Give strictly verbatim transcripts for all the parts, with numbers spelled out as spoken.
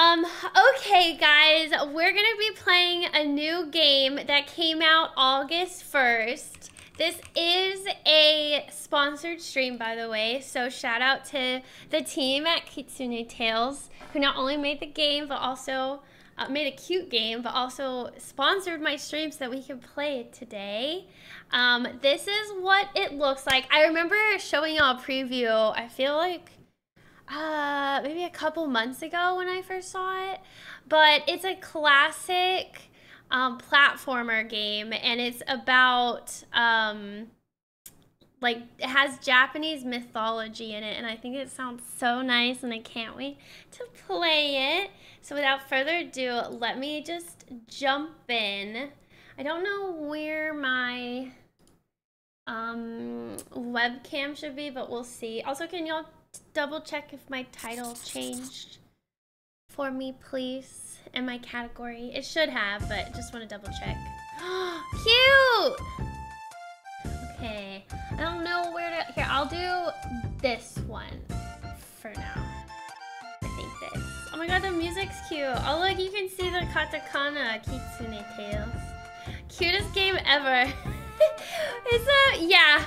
Um, okay guys, we're gonna be playing a new game that came out August first. This is a sponsored stream, by the way, so shout out to the team at Kitsune Tails, who not only made the game, but also uh, made a cute game, but also sponsored my stream so that we could play it today. Um, this is what it looks like. I remember showing y'all a preview, I feel like, Uh, maybe a couple months ago when I first saw it, but it's a classic um, platformer game, and it's about um, like it has Japanese mythology in it, and I think it sounds so nice, and I can't wait to play it. So without further ado, let me just jump in. I don't know where my um, webcam should be, but we'll see. Also, can y'all double check if my title changed for me, please, and my category? It should have, but just want to double check. Cute! Okay, I don't know where to... Here, I'll do this one for now. I think this. Oh my god, the music's cute. Oh look, you can see the katakana Kitsune Tails. Cutest game ever. It's a... yeah.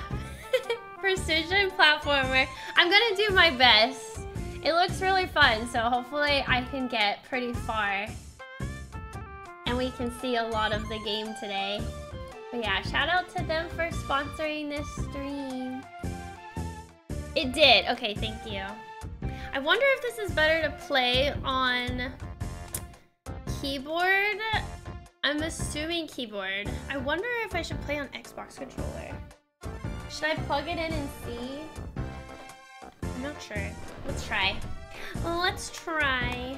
Precision platformer. I'm gonna do my best. It looks really fun, so hopefully I can get pretty far. And we can see a lot of the game today. But yeah, shout out to them for sponsoring this stream. It did. Okay, thank you. I wonder if this is better to play on keyboard. I'm assuming keyboard. I wonder if I should play on Xbox controller. Should I plug it in and see? I'm not sure. Let's try. Let's try.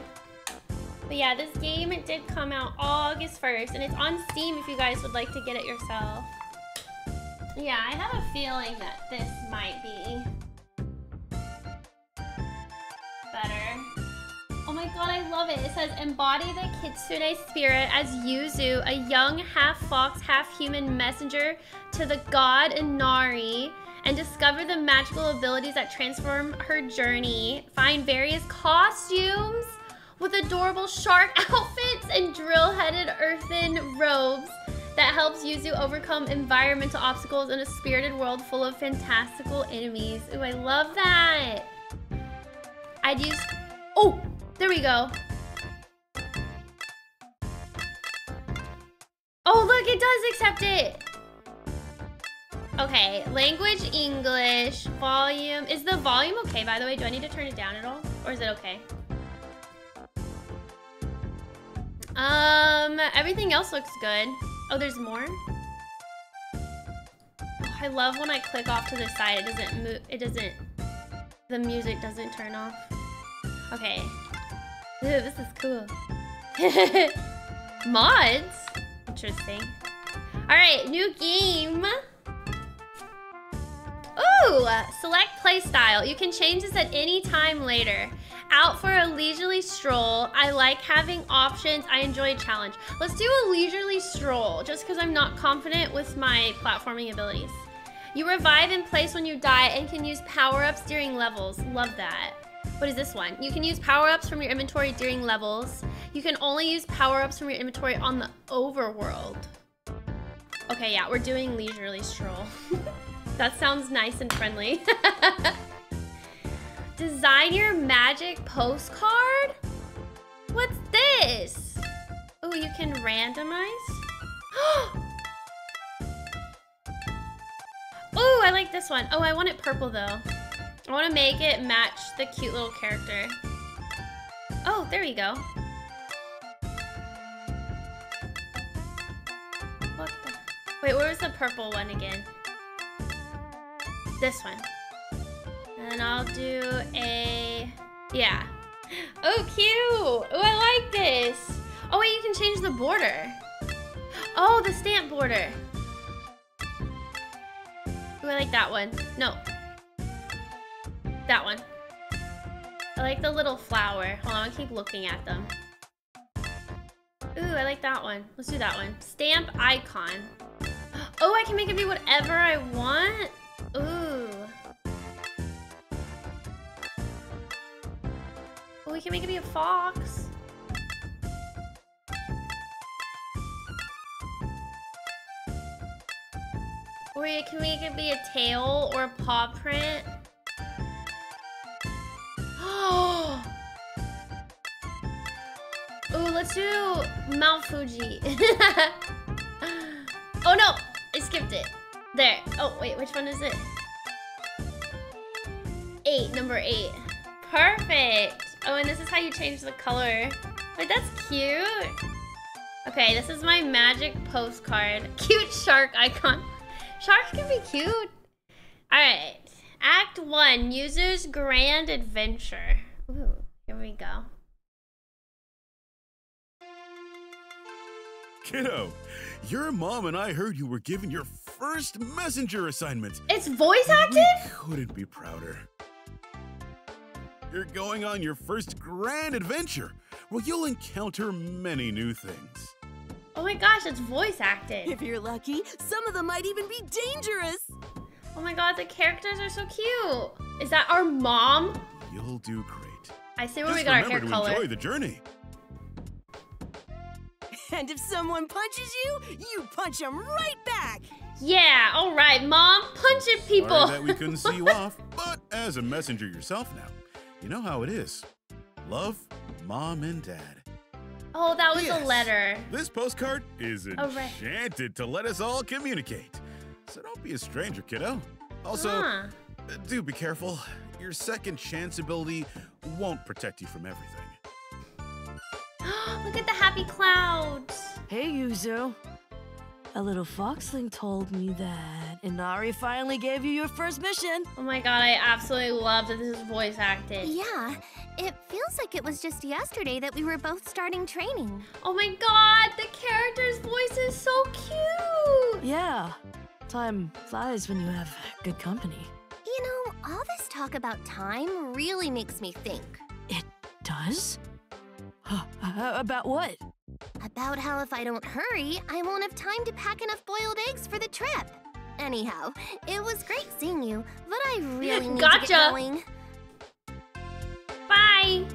But yeah, this game, it did come out August first, and it's on Steam if you guys would like to get it yourself. Yeah, I have a feeling that this might be better. Oh my god, I love it. It says, embody the Kitsune spirit as Yuzu, a young half-fox, half-human messenger to the god Inari, and discover the magical abilities that transform her journey. Find various costumes with adorable shark outfits and drill-headed earthen robes that helps Yuzu overcome environmental obstacles in a spirited world full of fantastical enemies. Ooh, I love that. I'd use... Oh! There we go. Oh, look, it does accept it. Okay, language, English, volume. Is the volume okay, by the way? Do I need to turn it down at all? Or is it okay? Um, everything else looks good. Oh, there's more? Oh, I love when I click off to the side, it doesn't move, it doesn't, the music doesn't turn off. Okay. Ooh, this is cool. Mods? Interesting. Alright, new game. Ooh! Select play style. You can change this at any time later. Out for a leisurely stroll. I like having options. I enjoy a challenge. Let's do a leisurely stroll, just because I'm not confident with my platforming abilities. You revive in place when you die and can use power-ups during levels. Love that. What is this one? You can use power-ups from your inventory during levels. You can only use power-ups from your inventory on the overworld. Okay, yeah, we're doing leisurely stroll. That sounds nice and friendly. Design your magic postcard? What's this? Oh, you can randomize? Oh, I like this one. Oh, I want it purple though. I want to make it match the cute little character. Oh, there we go. What the? Wait, where was the purple one again? This one. And then I'll do a... Yeah. Oh, cute! Oh, I like this! Oh, wait, you can change the border. Oh, the stamp border. Oh, I like that one. No. That one. I like the little flower. Hold on, I keep looking at them. Ooh, I like that one. Let's do that one. Stamp icon. Oh, I can make it be whatever I want? Ooh. Oh, we can make it be a fox. Or it can make it be a tail or a paw print. Oh, let's do Mount Fuji. Oh no, I skipped it. There. Oh wait, which one is it? Eight, number eight. Perfect. Oh, and this is how you change the color. Wait, that's cute. Okay, this is my magic postcard. Cute shark icon. Sharks can be cute. All right. Act one, Yuzu's Grand Adventure. Ooh, here we go. Kiddo, your mom and I heard you were given your first messenger assignment. It's voice acted? We couldn't be prouder. You're going on your first grand adventure where you'll encounter many new things. Oh my gosh, it's voice acted. If you're lucky, some of them might even be dangerous. Oh my god, the characters are so cute. Is that our mom? You'll do great. I see where Just we got our hair to color. Enjoy the journey. And if someone punches you, you punch them right back. Yeah, all right, Mom, punch at people. Sorry that we couldn't see you off, but as a messenger yourself now, you know how it is. Love, Mom and Dad. Oh, that was yes. a letter. This postcard is enchanted right. to let us all communicate. So don't be a stranger, kiddo. Also, huh. do be careful. Your second chance ability won't protect you from everything. Look at the happy clouds. Hey, Yuzu. A little foxling told me that Inari finally gave you your first mission. Oh my god, I absolutely love that this is voice acted. Yeah, it feels like it was just yesterday that we were both starting training. Oh my god, the character's voice is so cute. Yeah. Time flies when you have good company. You know, all this talk about time really makes me think. It does? About what? About how if I don't hurry, I won't have time to pack enough boiled eggs for the trip. Anyhow, it was great seeing you, but I really need gotcha. to get going. Bye!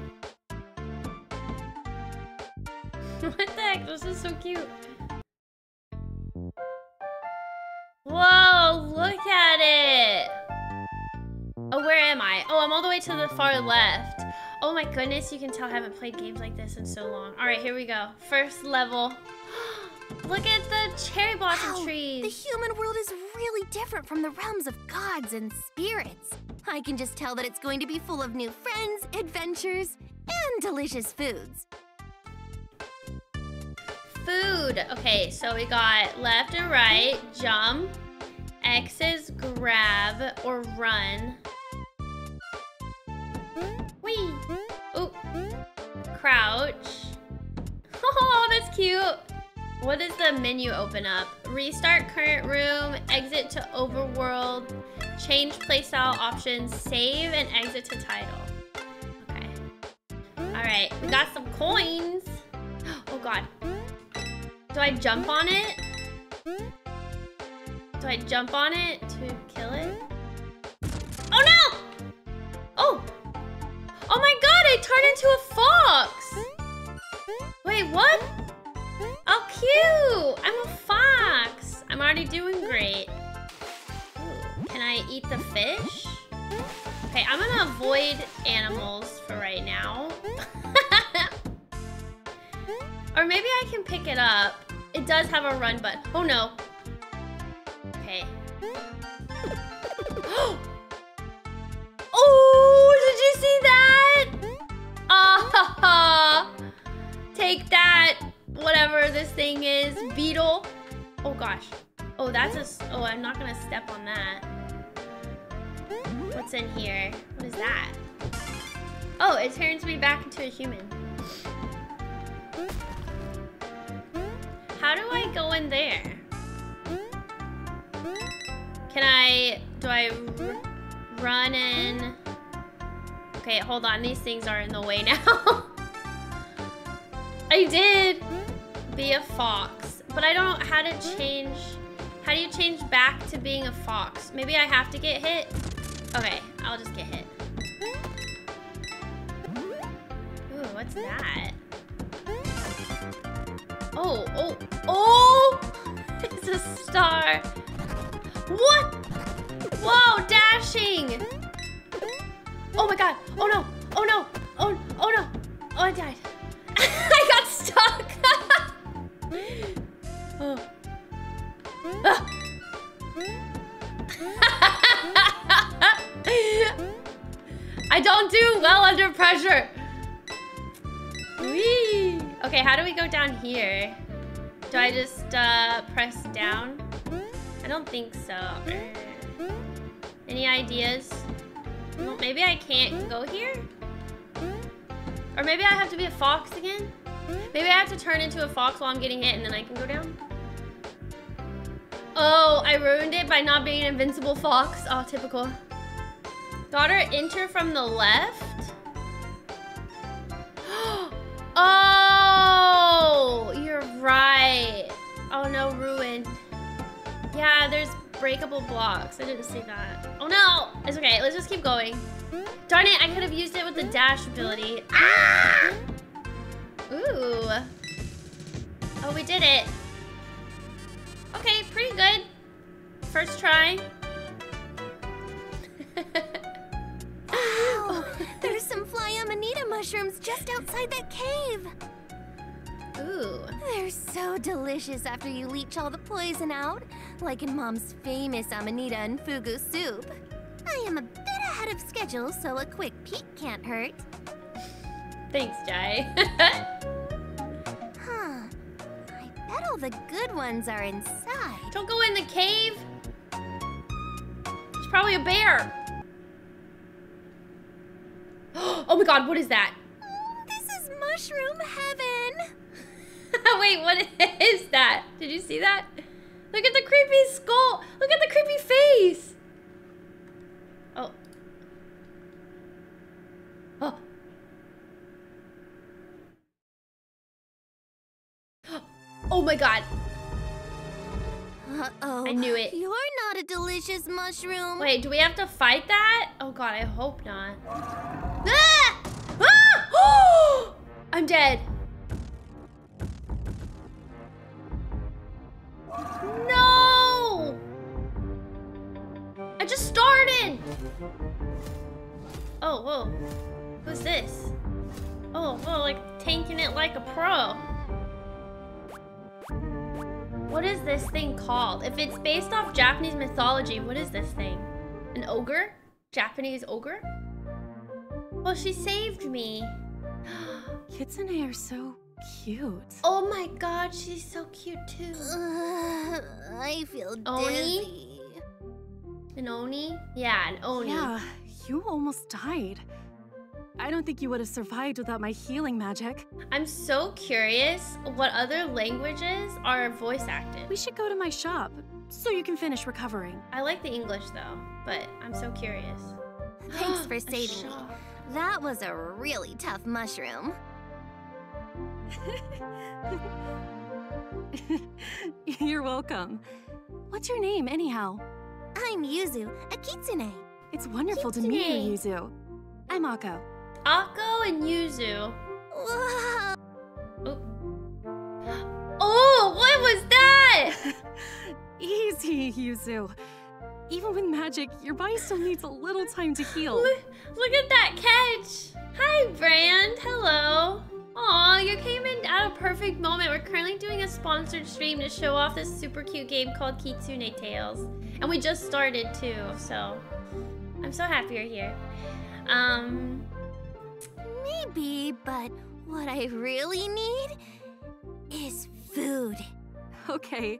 What the heck? This is so cute. Whoa, look at it! Oh, where am I? Oh, I'm all the way to the far left. Oh my goodness, you can tell I haven't played games like this in so long. All right, here we go. First level. Look at the cherry blossom wow, trees. The human world is really different from the realms of gods and spirits. I can just tell that it's going to be full of new friends, adventures, and delicious foods. Food. Okay, so we got left and right, jump, X is grab or run. Whee! Oh, crouch. Oh, that's cute. What does the menu open up? Restart current room, exit to overworld, change playstyle options, save and exit to title. Okay. All right, we got some coins. Oh god. Do I jump on it? Do I jump on it to kill it? Oh no! Oh! Oh my god, I turned into a fox! Wait, what? Oh, cute! I'm a fox! I'm already doing great. Ooh, can I eat the fish? Okay, I'm gonna avoid animals for right now. Or maybe I can pick it up. It does have a run button. Oh no. Okay. Oh, did you see that? Ah, oh, take that, whatever this thing is, beetle. Oh gosh. Oh, that's a. Oh, I'm not gonna step on that. What's in here? What is that? Oh, it turns me back into a human. How do I go in there? Can I, do I r run in? Okay, hold on, these things are in the way now. I did be a fox, but I don't know how to change, how do you change back to being a fox? Maybe I have to get hit? Okay, I'll just get hit. Ooh, what's that? Oh, oh, oh! It's a star. What? Whoa, dashing! Oh my god! Oh no! Oh no! Oh, oh no! Oh, I died. I got stuck! Oh. I don't do well under pressure. Whee. Okay, how do we go down here? Do I just uh, press down? I don't think so. Any ideas? Well, maybe I can't go here? Or maybe I have to be a fox again? Maybe I have to turn into a fox while I'm getting hit and then I can go down? Oh, I ruined it by not being an invincible fox. Oh, typical. Daughter, enter from the left. Oh, you're right. Oh no, ruined. Yeah, there's breakable blocks. I didn't see that. Oh no, it's okay. Let's just keep going. Darn it, I could have used it with the dash ability. Ah! Ooh. Oh, we did it. Okay, pretty good. First try. Oh, there's some fly Amanita mushrooms just outside that cave. Ooh. They're so delicious after you leach all the poison out, like in Mom's famous Amanita and Fugu soup. I am a bit ahead of schedule, so a quick peek can't hurt. Thanks, Jai. Huh. I bet all the good ones are inside. Don't go in the cave. There's probably a bear. Oh my god, what is that? Mm, this is mushroom heaven. Wait, what is that? Did you see that? Look at the creepy skull. Look at the creepy face. Oh. Oh. Oh my god. Uh-oh. I knew it. You're not a delicious mushroom. Wait, do we have to fight that? Oh god, I hope not. Ah! Ah! Oh! I'm dead. No! I just started. Oh, whoa. Who's this? Oh, whoa, like tanking it like a pro. What is this thing called? If it's based off Japanese mythology, what is this thing? An ogre? Japanese ogre? Well, she saved me. Kitsune are so cute. Oh my god, she's so cute too. Uh, I feel dizzy. An Oni? Yeah, an Oni. Yeah, you almost died. I don't think you would have survived without my healing magic. I'm so curious what other languages are voice acted. We should go to my shop so you can finish recovering. I like the English though, but I'm so curious. Thanks for saving me. That was a really tough mushroom. You're welcome. What's your name, anyhow? I'm Yuzu, a kitsune. It's wonderful kitsune. To meet you, Yuzu. I'm Akko. Akko and Yuzu. Whoa. Oh. Oh, what was that? Easy, Yuzu. Even with magic, your body still needs a little time to heal. Look, look at that catch. Hi, Brand. Hello. Aw, you came in at a perfect moment. We're currently doing a sponsored stream to show off this super cute game called Kitsune Tails. And we just started too, so I'm so happy you're here. Um, Maybe, but what I really need is food. Okay,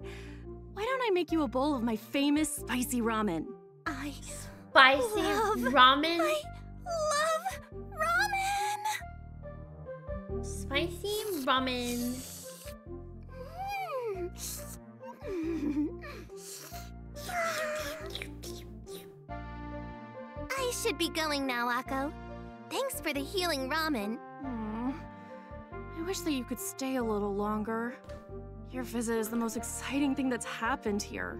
why don't I make you a bowl of my famous spicy ramen? I Spicy love, ramen? I love ramen! Spicy ramen. I should be going now, Akko. Thanks for the healing ramen. Mm. I wish that you could stay a little longer. Your visit is the most exciting thing that's happened here.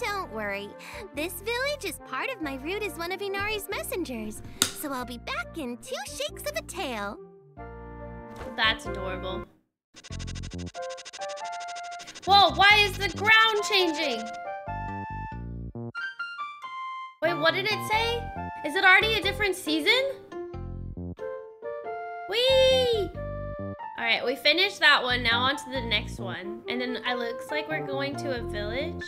Don't worry. This village is part of my route as one of Inari's messengers, so I'll be back in two shakes of a tail. That's adorable. Whoa, why is the ground changing? Wait, what did it say? Is it already a different season? Whee! Alright, we finished that one. Now on to the next one. And then it looks like we're going to a village.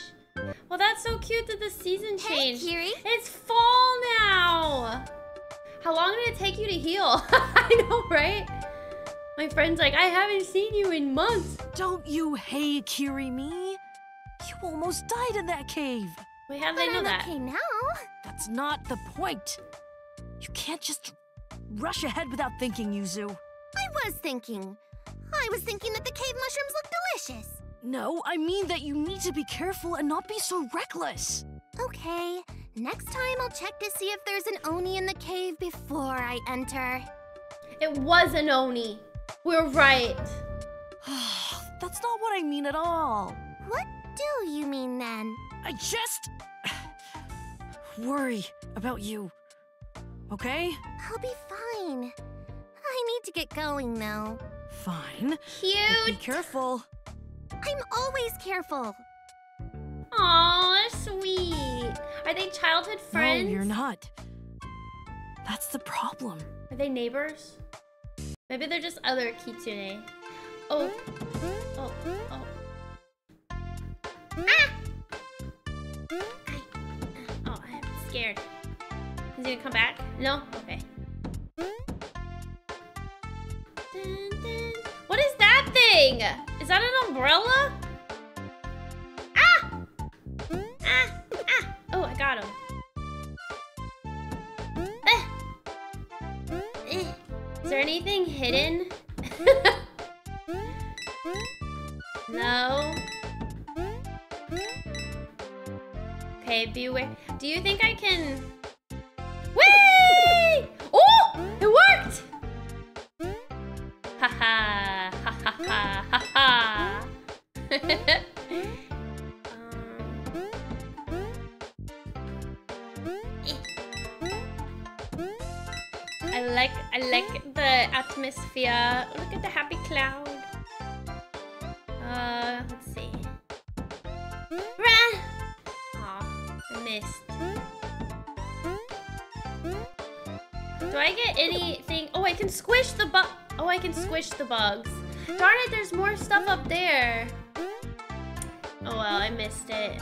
Well, that's so cute that the season changed. Hey, Kiri. It's fall now! How long did it take you to heal? I know, right? My friend's like, I haven't seen you in months. Don't you hey Kiri me? You almost died in that cave. Wait, how do they know I'm that? Okay now. That's not the point. You can't just rush ahead without thinking, Yuzu. I was thinking. I was thinking that the cave mushrooms look delicious. No, I mean that you need to be careful and not be so reckless. Okay. Next time I'll check to see if there's an Oni in the cave before I enter. It was an Oni. We're right. That's not what I mean at all. What do you mean then? I just worry about you. Okay? I'll be fine. I need to get going now. Fine. Cute. Be careful. I'm always careful. Aw, sweet. Are they childhood friends? No, you're not. That's the problem. Are they neighbors? Maybe they're just other kitsune. Oh. Oh. Oh. Ah! Oh, I'm scared. Is he gonna come back? No? Okay. Dun, dun. What is that thing? Is that an umbrella? Ah! Ah! Ah! Oh, I got him. Is there anything hidden? No. Okay, beware. Do you think I can... Whee! Oh! It worked! Ha ha. Ha ha ha ha ha. I like, I like the atmosphere. Look at the happy cloud. Uh, let's see. Rah! Aw, I missed. Do I get anything? Oh, I can squish the bug. Oh, I can squish the bugs. Darn it, there's more stuff up there. Oh, well, I missed it.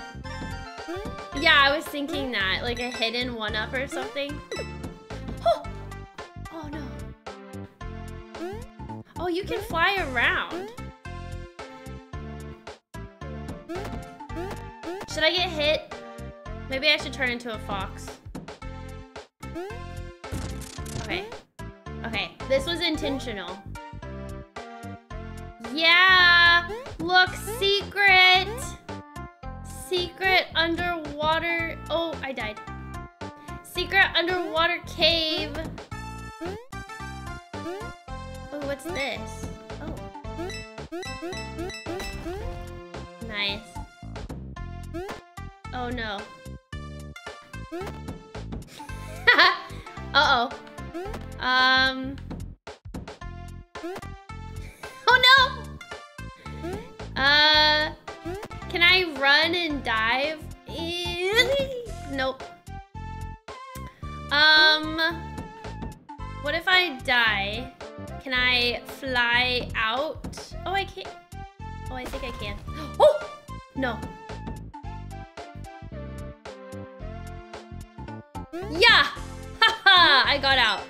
Yeah, I was thinking that. Like a hidden one-up or something. Oh, you can fly around. Should I get hit? Maybe I should turn into a fox. Okay. Okay, this was intentional. Yeah! Look, secret! Secret underwater... Oh, I died. Secret underwater cave. What's this? Oh. Nice. Oh no. Uh-oh. Um. Oh no! Uh, can I run and dive? Nope. Um, what if I die? Can I fly out? Oh, I can't. Oh, I think I can. Oh! No. Yeah! Haha! I got out.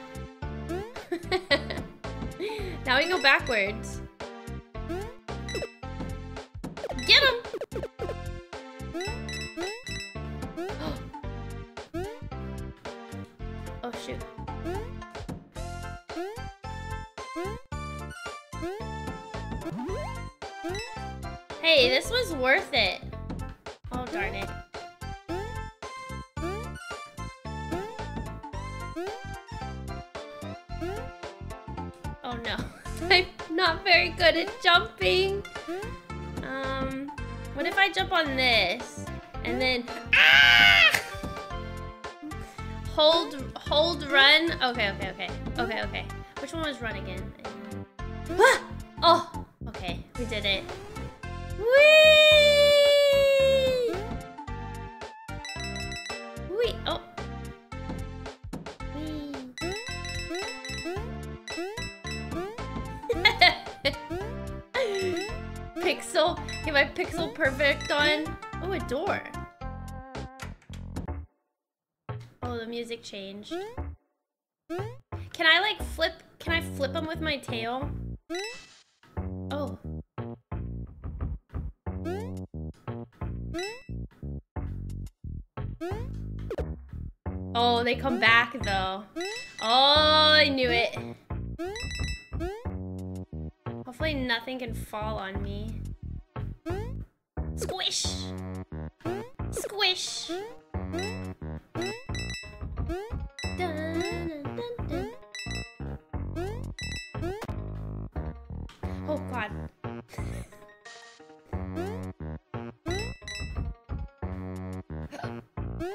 Now we can go backwards. Get him! Oh, shoot. Hey, this was worth it. Oh, darn it. Oh, no. I'm not very good at jumping. Um, what if I jump on this? And then... Ah! Hold, hold, run. Okay, okay, okay. Okay, okay. Which one was run again? Ah! Oh! Okay, we did it. Whee! Whee! Oh, pixel. Get my pixel perfect on. Oh, a door. Oh, the music changed. Can I like flip? Can I flip them with my tail? Oh. Oh, they come back though. Oh, I knew it. Hopefully nothing can fall on me. Squish! Squish! Oh god.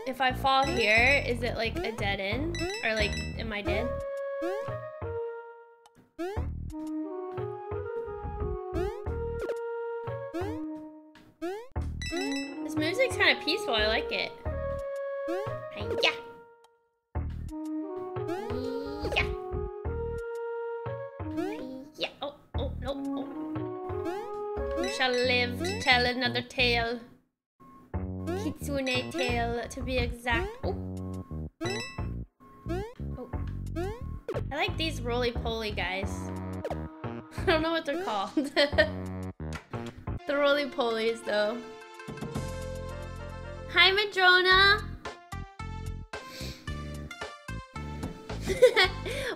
If I fall here, is it like a dead end? Or like, am I dead? This music's kind of peaceful, I like it. Yeah. Shall live to tell another tale. Kitsune tale, to be exact. Oh. Oh. I like these roly-poly guys. I don't know what they're called. The roly-polies, though. Hi, Madrona.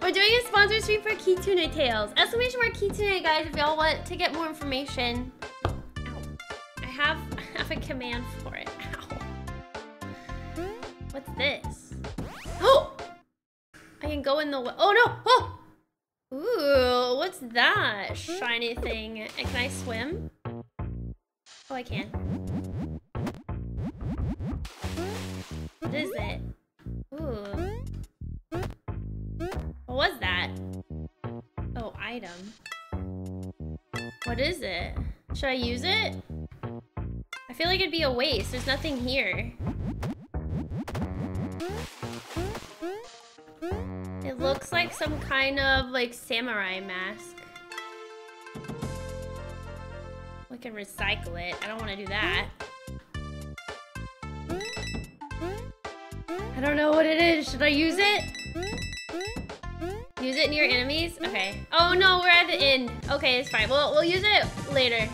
We're doing a sponsor stream for Kitsune Tails. Exclamation mark Kitsune, guys, if y'all want to get more information. I have, I have a command for it. Ow. What's this? Oh! I can go in the wa- oh no! Oh! Ooh, what's that shiny thing? And can I swim? Oh, I can. What is it? Ooh. What was that? Oh, item. What is it? Should I use it? I feel like it'd be a waste. There's nothing here. It looks like some kind of like samurai mask. We can recycle it. I don't want to do that. I don't know what it is. Should I use it? Use it near enemies? Okay. Oh no, we're at the end. Okay, it's fine. We'll, we'll use it later.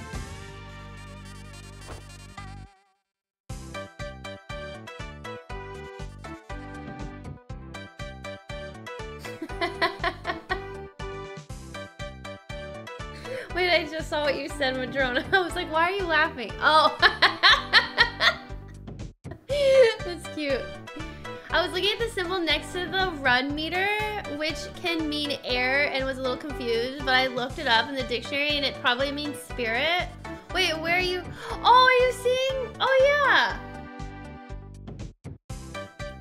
Wait, I just saw what you said, Madrona. I was like, why are you laughing? Oh. That's cute. I was looking at the symbol next to the run meter, which can mean air, and was a little confused, but I looked it up in the dictionary and it probably means spirit. Wait, where are you? Oh, are you seeing? Oh, yeah.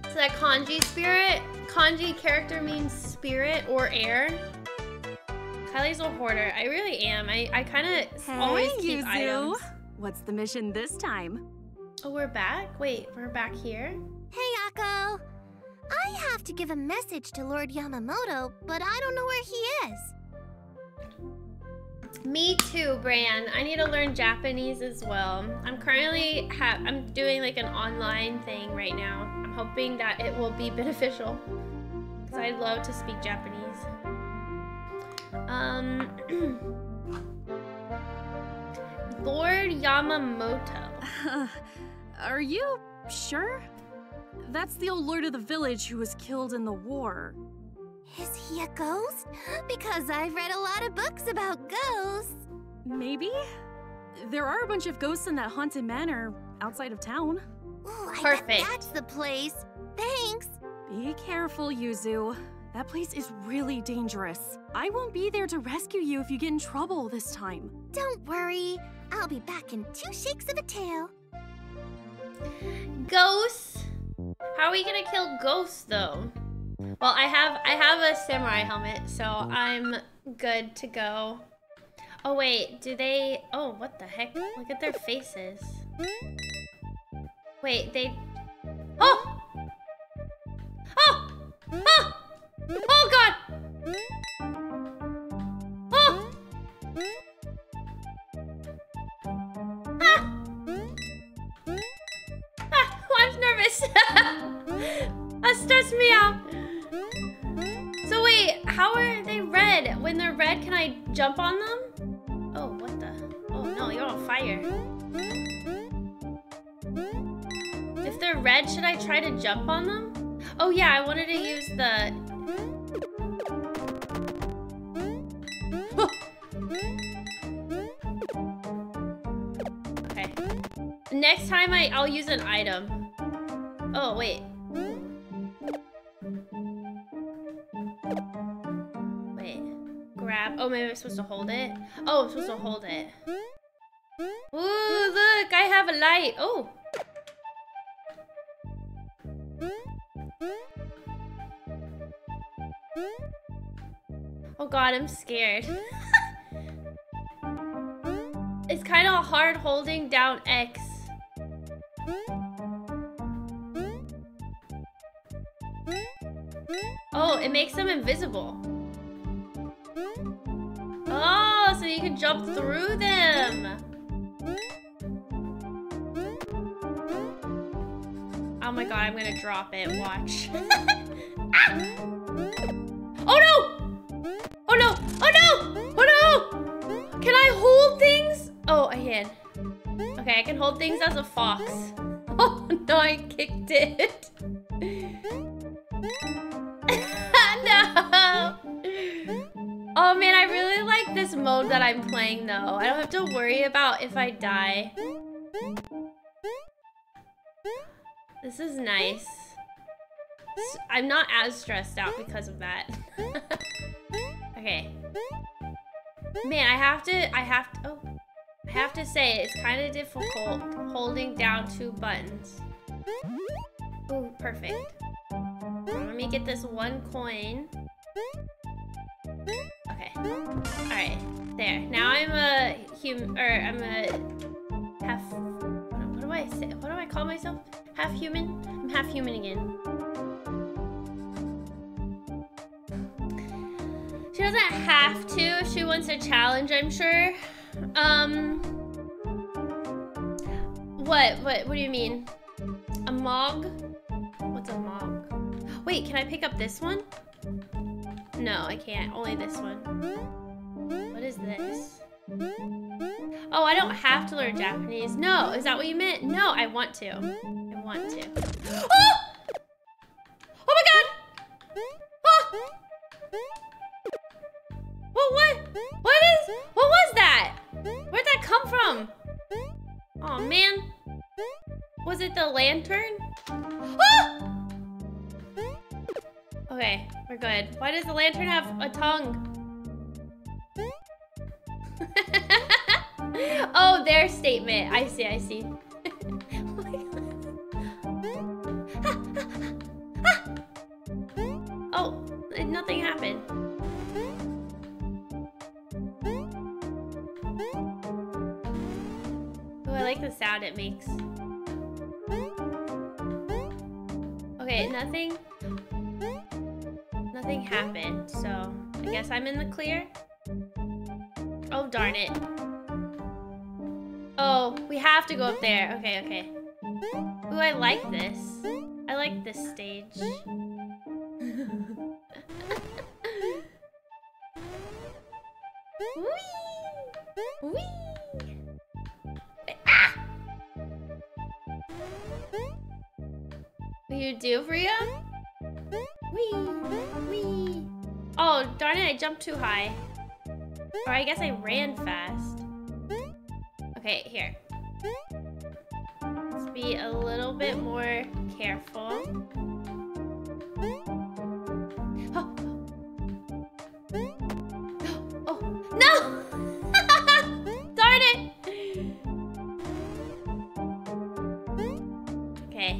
So that kanji spirit, kanji character means spirit or air. Kylie's a hoarder. I really am. I, I kind of hey, always keep Yuzu. Items. What's the mission this time? Oh, we're back? Wait, we're back here? Hey, Akko. I have to give a message to Lord Yamamoto, but I don't know where he is. Me too, Bran. I need to learn Japanese as well. I'm currently ha I'm doing like an online thing right now. I'm hoping that it will be beneficial, because I'd love to speak Japanese. Um, Lord Yamamoto. Uh, are you sure? That's the old lord of the village who was killed in the war. Is he a ghost? Because I've read a lot of books about ghosts. Maybe? There are a bunch of ghosts in that haunted manor outside of town. Ooh, I Perfect. Bet that's the place. Thanks. Be careful, Yuzu. That place is really dangerous. I won't be there to rescue you if you get in trouble this time. Don't worry. I'll be back in two shakes of a tail. Ghosts? How are we gonna kill ghosts though? Well, I have I have a samurai helmet, so I'm good to go. Oh wait, do they? Oh, what the heck? Look at their faces. Wait, they. Oh! Oh! Oh! Oh God! Oh! that stressed me out. So wait, how are they red? When they're red, can I jump on them? Oh, what the? Oh no, you're on fire. If they're red, should I try to jump on them? Oh yeah, I wanted to use the... Okay. Next time I, I'll use an item. Oh, wait. Wait. Grab. Oh, maybe I'm supposed to hold it? Oh, I'm supposed to hold it. Ooh, look! I have a light! Oh! Oh god, I'm scared. It's kind of hard holding down X. Oh, it makes them invisible. Oh, so you can jump through them. Oh my god, I'm gonna drop it. Watch. Ah! Oh no! Oh no! Oh no! Oh no! Can I hold things? Oh, I can. Okay, I can hold things as a fox. Oh no, I kicked it. No! Oh man, I really like this mode that I'm playing though. I don't have to worry about if I die. This is nice. I'm not as stressed out because of that. Okay. Man, I have to, I have to, oh. I have to say, it's kind of difficult holding down two buttons. Ooh, perfect. Let me get this one coin. Okay. Alright, there. Now I'm a hum- or I'm a half, what do I say? What do I call myself? Half human? I'm half human again. She doesn't have to if she wants a challenge, I'm sure. Um, what, what, what do you mean? A mog? What's a mog? Wait, can I pick up this one? No, I can't, only this one. What is this? Oh, I don't have to learn Japanese. No, is that what you meant? No, I want to. I want to. Oh! Oh my god! Oh! What, what? What is, what was that? Where'd that come from? Oh man. Was it the lantern? Oh! Okay, we're good. Why does the lantern have a tongue? Oh, their statement. I see, I see. Oh my god. Ah, ah, ah. Oh, nothing happened. Oh, I like the sound it makes. Okay, nothing. Nothing happened, so I guess I'm in the clear. Oh, darn it. Oh, we have to go up there. Okay, okay. Ooh, I like this. I like this stage. Whee! Whee! Ah! Will you do, Freya? Whee! Whee! Oh, darn it, I jumped too high. Or I guess I ran fast. Okay, here. Let's be a little bit more careful. Oh, oh. No! Darn it! Okay.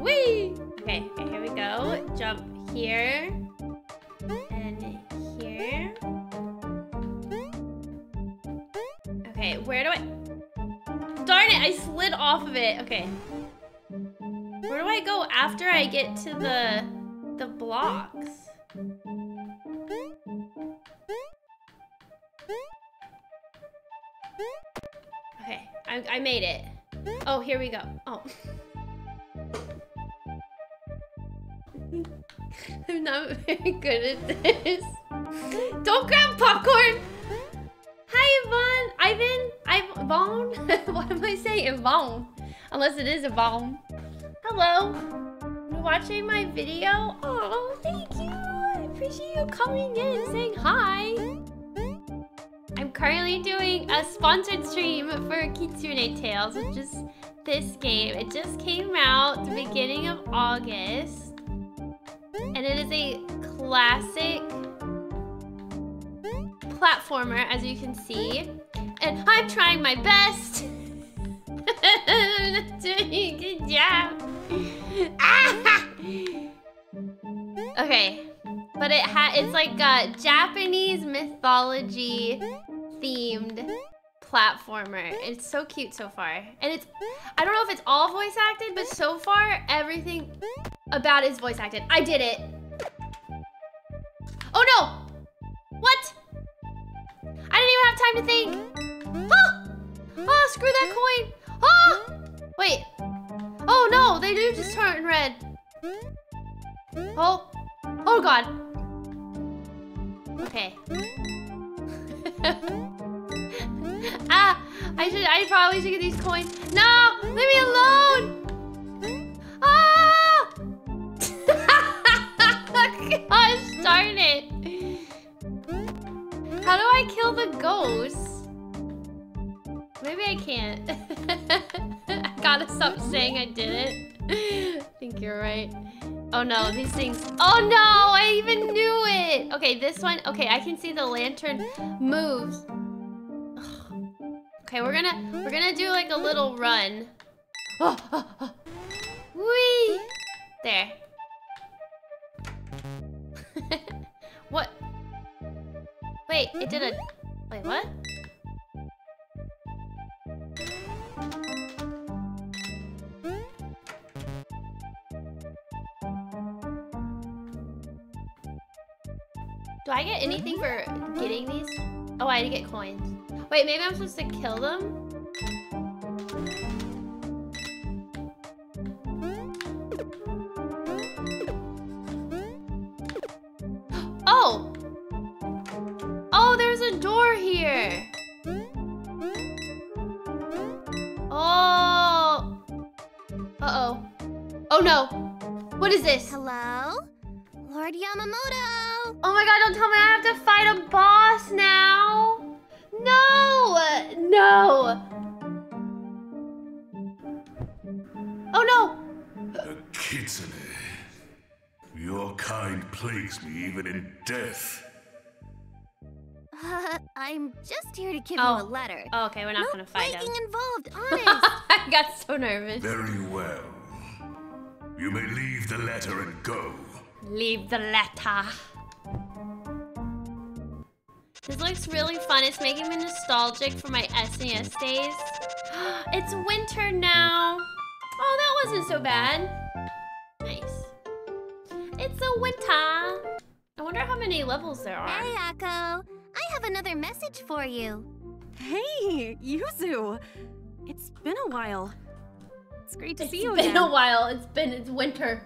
Whee! Okay, okay, here we go. Jump here. And here. Okay, where do I... Darn it, I slid off of it. Okay. Where do I go after I get to the... the blocks? Okay, I, I made it. Oh, here we go. Oh. I'm not very good at this. Don't grab popcorn! Hi, Yvonne! Ivan? Yvonne? What am I saying? Yvonne. Unless it is Yvonne. Hello! You're watching my video? Oh, thank you! I appreciate you coming in and saying hi! I'm currently doing a sponsored stream for Kitsune Tails, which is this game. It just came out the beginning of August. And it is a classic platformer, as you can see. And I'm trying my best! I'm not doing a good job! Ah! Okay. But it ha it's like a Japanese mythology themed platformer. It's so cute so far. And it's, I don't know if it's all voice acted, but so far everything about it is voice acted. I did it. Oh no! What? I didn't even have time to think. Ah! Ah, screw that coin. Ah! Wait. Oh no, they do just turn red. Oh. Oh god. Okay. Ah, I should, I probably should get these coins. No, leave me alone. Ah! Gosh darn it. How do I kill the ghosts? Maybe I can't. I gotta stop saying I did it. I think you're right. Oh no, these things. Oh no, I even knew it. Okay, this one. Okay, I can see the lantern moves. Okay, we're gonna we're gonna do like a little run. Oh, oh, oh. Whee! There. What? Wait, it did a. Wait, what? Do I get anything for getting these? Oh, I didn't get coins. Wait, maybe I'm supposed to kill them? Oh! Oh, there's a door here! Oh! Uh-oh. Oh no! What is this? Hello? Lord Yamamoto! Oh my god, don't tell me I have to fight a boss now! No! No! Oh no! Kitsune, your kind plagues me even in death. Uh, I'm just here to give oh. you a letter. Oh, okay, we're not no gonna fight him. No plaguing involved, honest! I got so nervous. Very well. You may leave the letter and go. Leave the letter. This looks really fun. It's making me nostalgic for my S N E S days. It's winter now. Oh, that wasn't so bad. Nice. It's a winter. I wonder how many levels there are. Hey, Akko. I have another message for you. Hey, Yuzu. It's been a while. It's great to it's see you again. It's been a while. It's been, it's winter.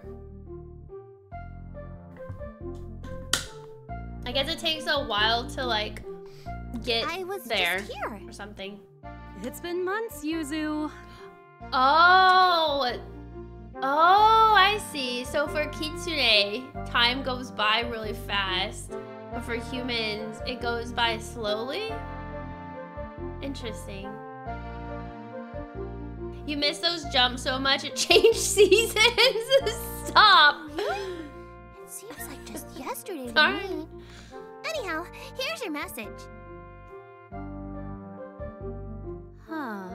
I guess it takes a while to like get I was there just here. or something. It's been months, Yuzu. Oh, oh, I see. So for Kitsune, time goes by really fast, but for humans, it goes by slowly. Interesting. You miss those jumps so much; it changed seasons. Stop. It seems like just yesterday to me. Anyhow, here's your message. Huh.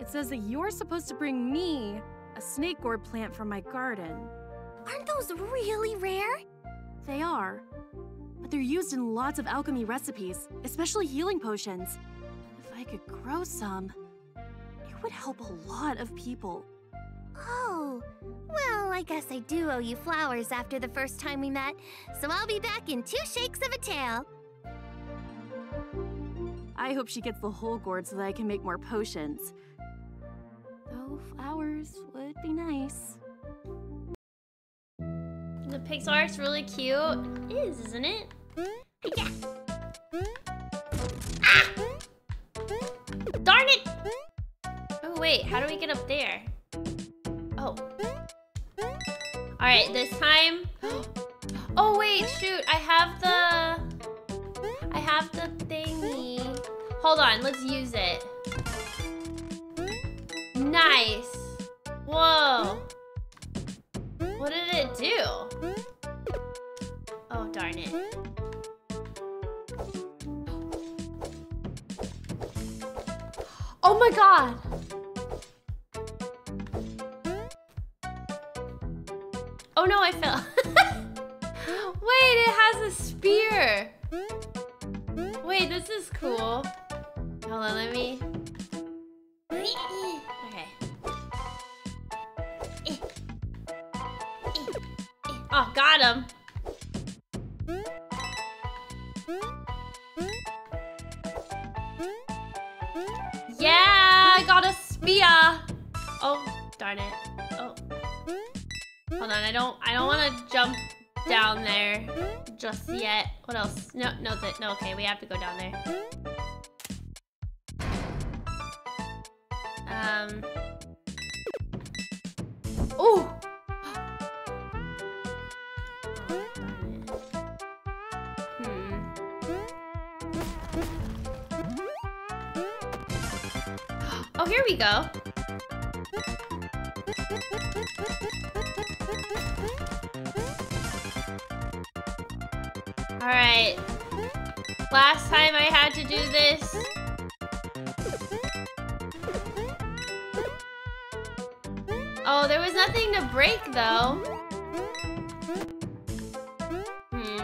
It says that you're supposed to bring me a snake gourd plant from my garden. Aren't those really rare? They are. But they're used in lots of alchemy recipes, especially healing potions. If I could grow some, it would help a lot of people. Oh, well, I guess I do owe you flowers after the first time we met, so I'll be back in two shakes of a tail. I hope she gets the whole gourd so that I can make more potions. Though flowers would be nice. pixel art's really cute. It is, isn't it? Yeah. Ah! Darn it! Oh wait, how do we get up there? Oh. Alright, this time. Oh wait, shoot, I have the... I have the thingy. Hold on, let's use it. Nice. Whoa. What did it do? Oh, darn it. Oh my god! Oh no, I fell. Wait, it has a spear! Wait, this is cool. Hold on, let me... Okay. Oh, got him! Yeah, I got a spear! Oh, darn it. Oh. Hold on, I don't I don't wanna jump down there just yet. What else? No, no, no, okay, we have to go down there. Um Ooh! Oh, here we go. All right. Last time I had to do this. Oh, there was nothing to break, though. Hmm.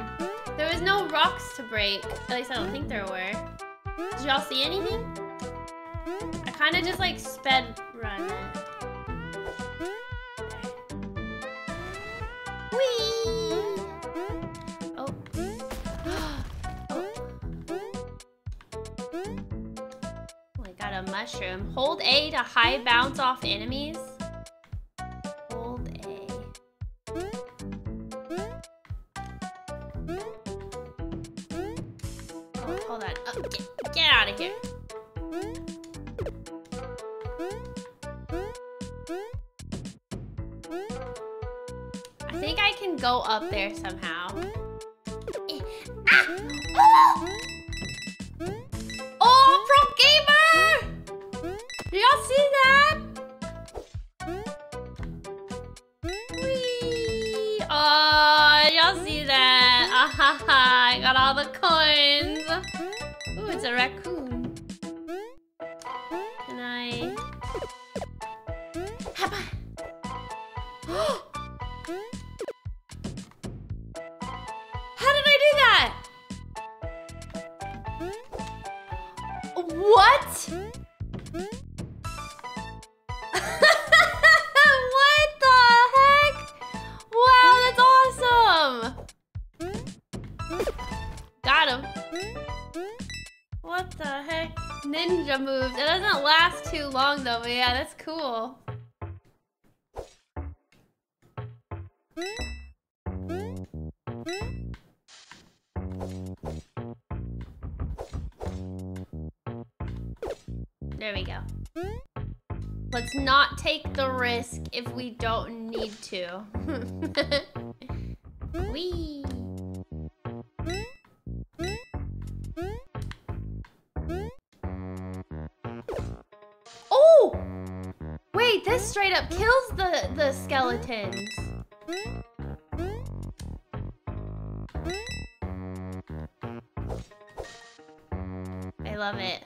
There was no rocks to break. At least I don't think there were. Did y'all see anything? I kind of just like sped run it. Whee! Oh. Oh, I got a mushroom. Hold A to high bounce off enemies. Hold A. Oh, hold on. Oh, get, get out of here. I think I can go up there somehow. Ah! Oh! Oh, pro gamer! Do y'all see that? Whee! Oh, y'all see that? Ah ha ha! I got all the coins. Ooh, it's a raccoon. Can I? Hapa! Oh! What? What the heck? Wow, that's awesome! Got him. What the heck? Ninja moves. It doesn't last too long though, but yeah, that's cool. There we go. Let's not take the risk if we don't need to. Whee! Oh! Wait, this straight up kills the, the skeletons. I love it.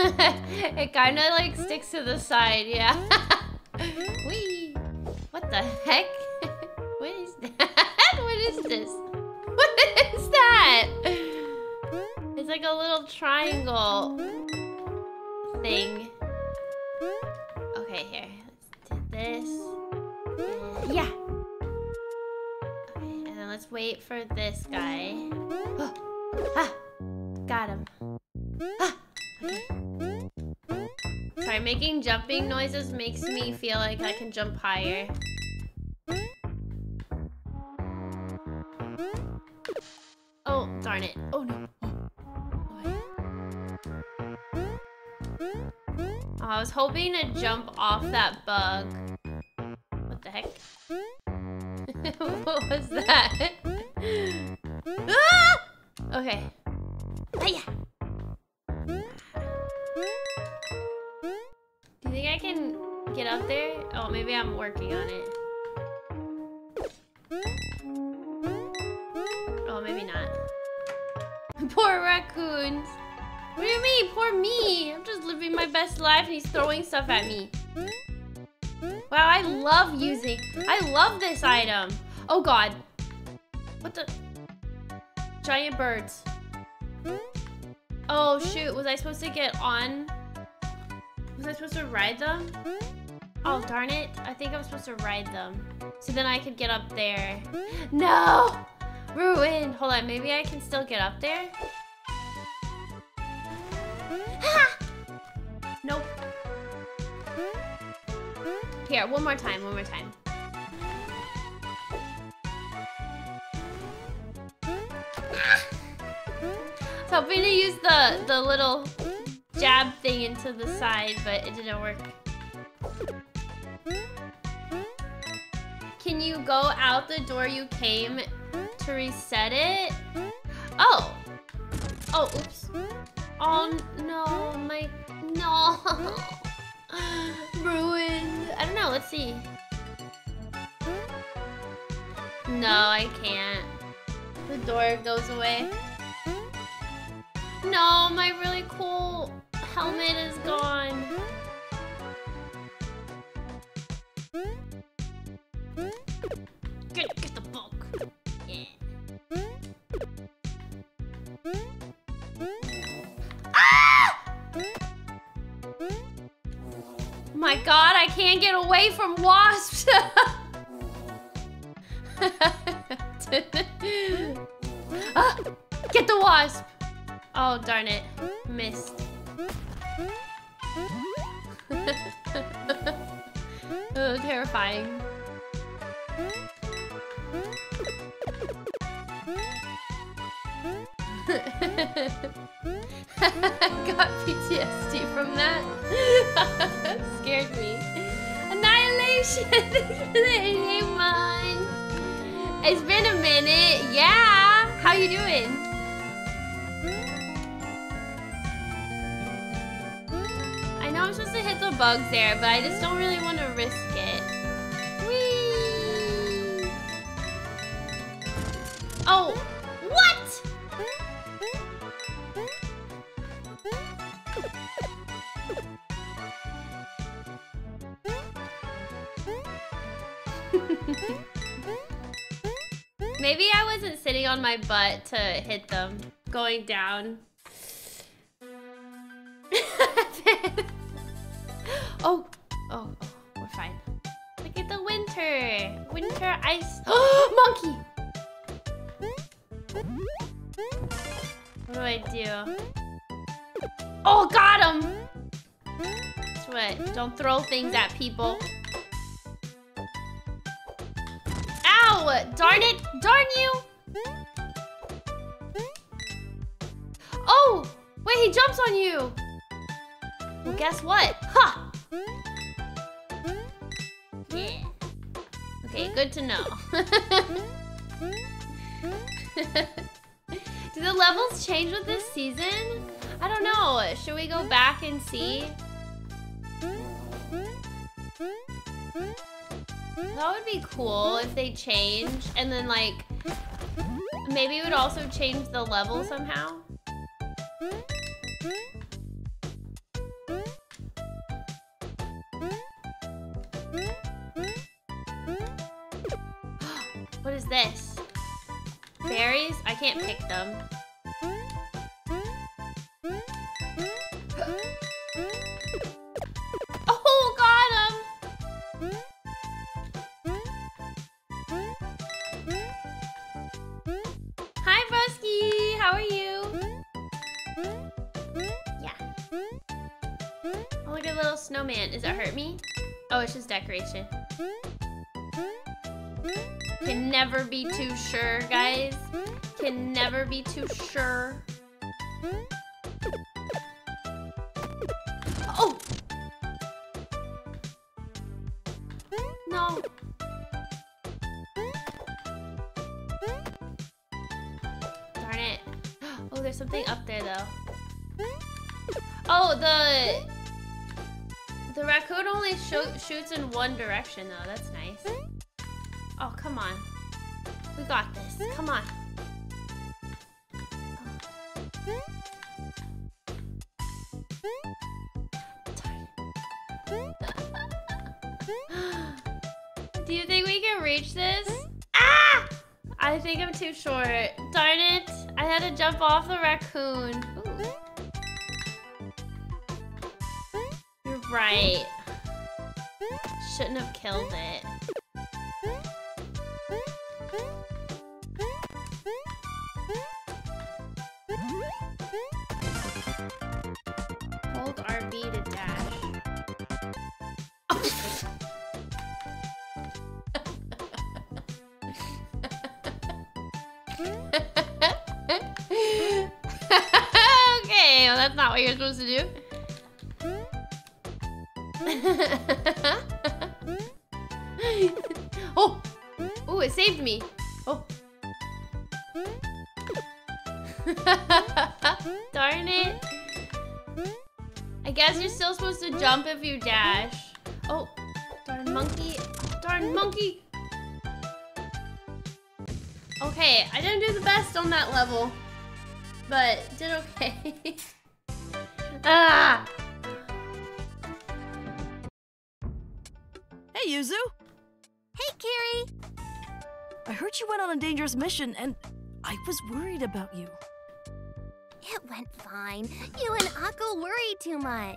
It kind of like sticks to the side, yeah. Whee! What the heck? What is that? What is this? What is that? It's like a little triangle thing. Okay, here. Let's do this. Yeah! Okay, and then let's wait for this guy. Oh. Ah! Got him. Ah! Sorry, making jumping noises makes me feel like I can jump higher. Oh, I was hoping to jump off that bug. What the heck? What was that? Ah! Okay. Hiya! Do you think I can get up there? Oh, maybe I'm working on it. Oh, maybe not. Poor raccoons. What do you mean, poor me? I'm just living my best life and he's throwing stuff at me. Wow, I love using... I love this item. Oh god. What the... Giant birds. Oh shoot, was I supposed to get on? Was I supposed to ride them? Oh darn it. I think I was supposed to ride them. So then I could get up there. No! Ruined! Hold on, maybe I can still get up there? Ha! Nope. Here, one more time, one more time. I was hoping to use the, the little jab thing into the side, but it didn't work. Can you go out the door you came to reset it? Oh! Oh, oops. Oh, no, my... No! Ruined! I don't know, let's see. No, I can't. The door goes away. No, my really cool helmet is gone. Get, get the book. Yeah. Ah! My god, I can't get away from wasps. Ah, get the wasp. Oh, darn it. Missed. Oh, terrifying. I got P T S D from that. Scared me. Annihilation! Hey, it's been a minute. Yeah! How you doing? I'm supposed to hit the bugs there, but I just don't really want to risk it. Whee! Oh, what? Maybe I wasn't sitting on my butt to hit them going down. Oh, oh, oh, we're fine. Look at the winter. Winter ice. Oh, monkey! What do I do? Oh, got him! That's what, don't throw things at people. Ow! Darn it! Darn you! Oh! Wait, he jumps on you! Well, guess what? Huh! Yeah. Okay, good to know. Do the levels change with this season? I don't know. Should we go back and see? That would be cool if they change, and then like maybe it would also change the level somehow. What is this? Berries? I can't pick them. Oh, got him! Hi, Brusky! How are you? Yeah. Oh, look at the little snowman. Does it hurt me? Oh, it's just decoration. Can never be too sure, guys. Can never be too sure. No! Darn it. Oh, there's something up there, though. Oh, the... The raccoon only sh- shoots in one direction, though. That's nice. Oh, come on. We got this. Come on. Do you think we can reach this? Ah! I think I'm too short. Darn it! I had to jump off the raccoon. Ooh. You're right. Shouldn't have killed it. Hold R B to dash. Okay, well, that's not what you're supposed to do. Oh! Oh, it saved me. Oh. Darn it. I guess you're still supposed to jump if you dash. Oh, darn monkey. Darn monkey. Okay, I didn't do the best on that level, but did okay. Ah! Hey, Yuzu. Hey, Kiri. I heard you went on a dangerous mission, and I was worried about you. It went fine. You and Akko worried too much.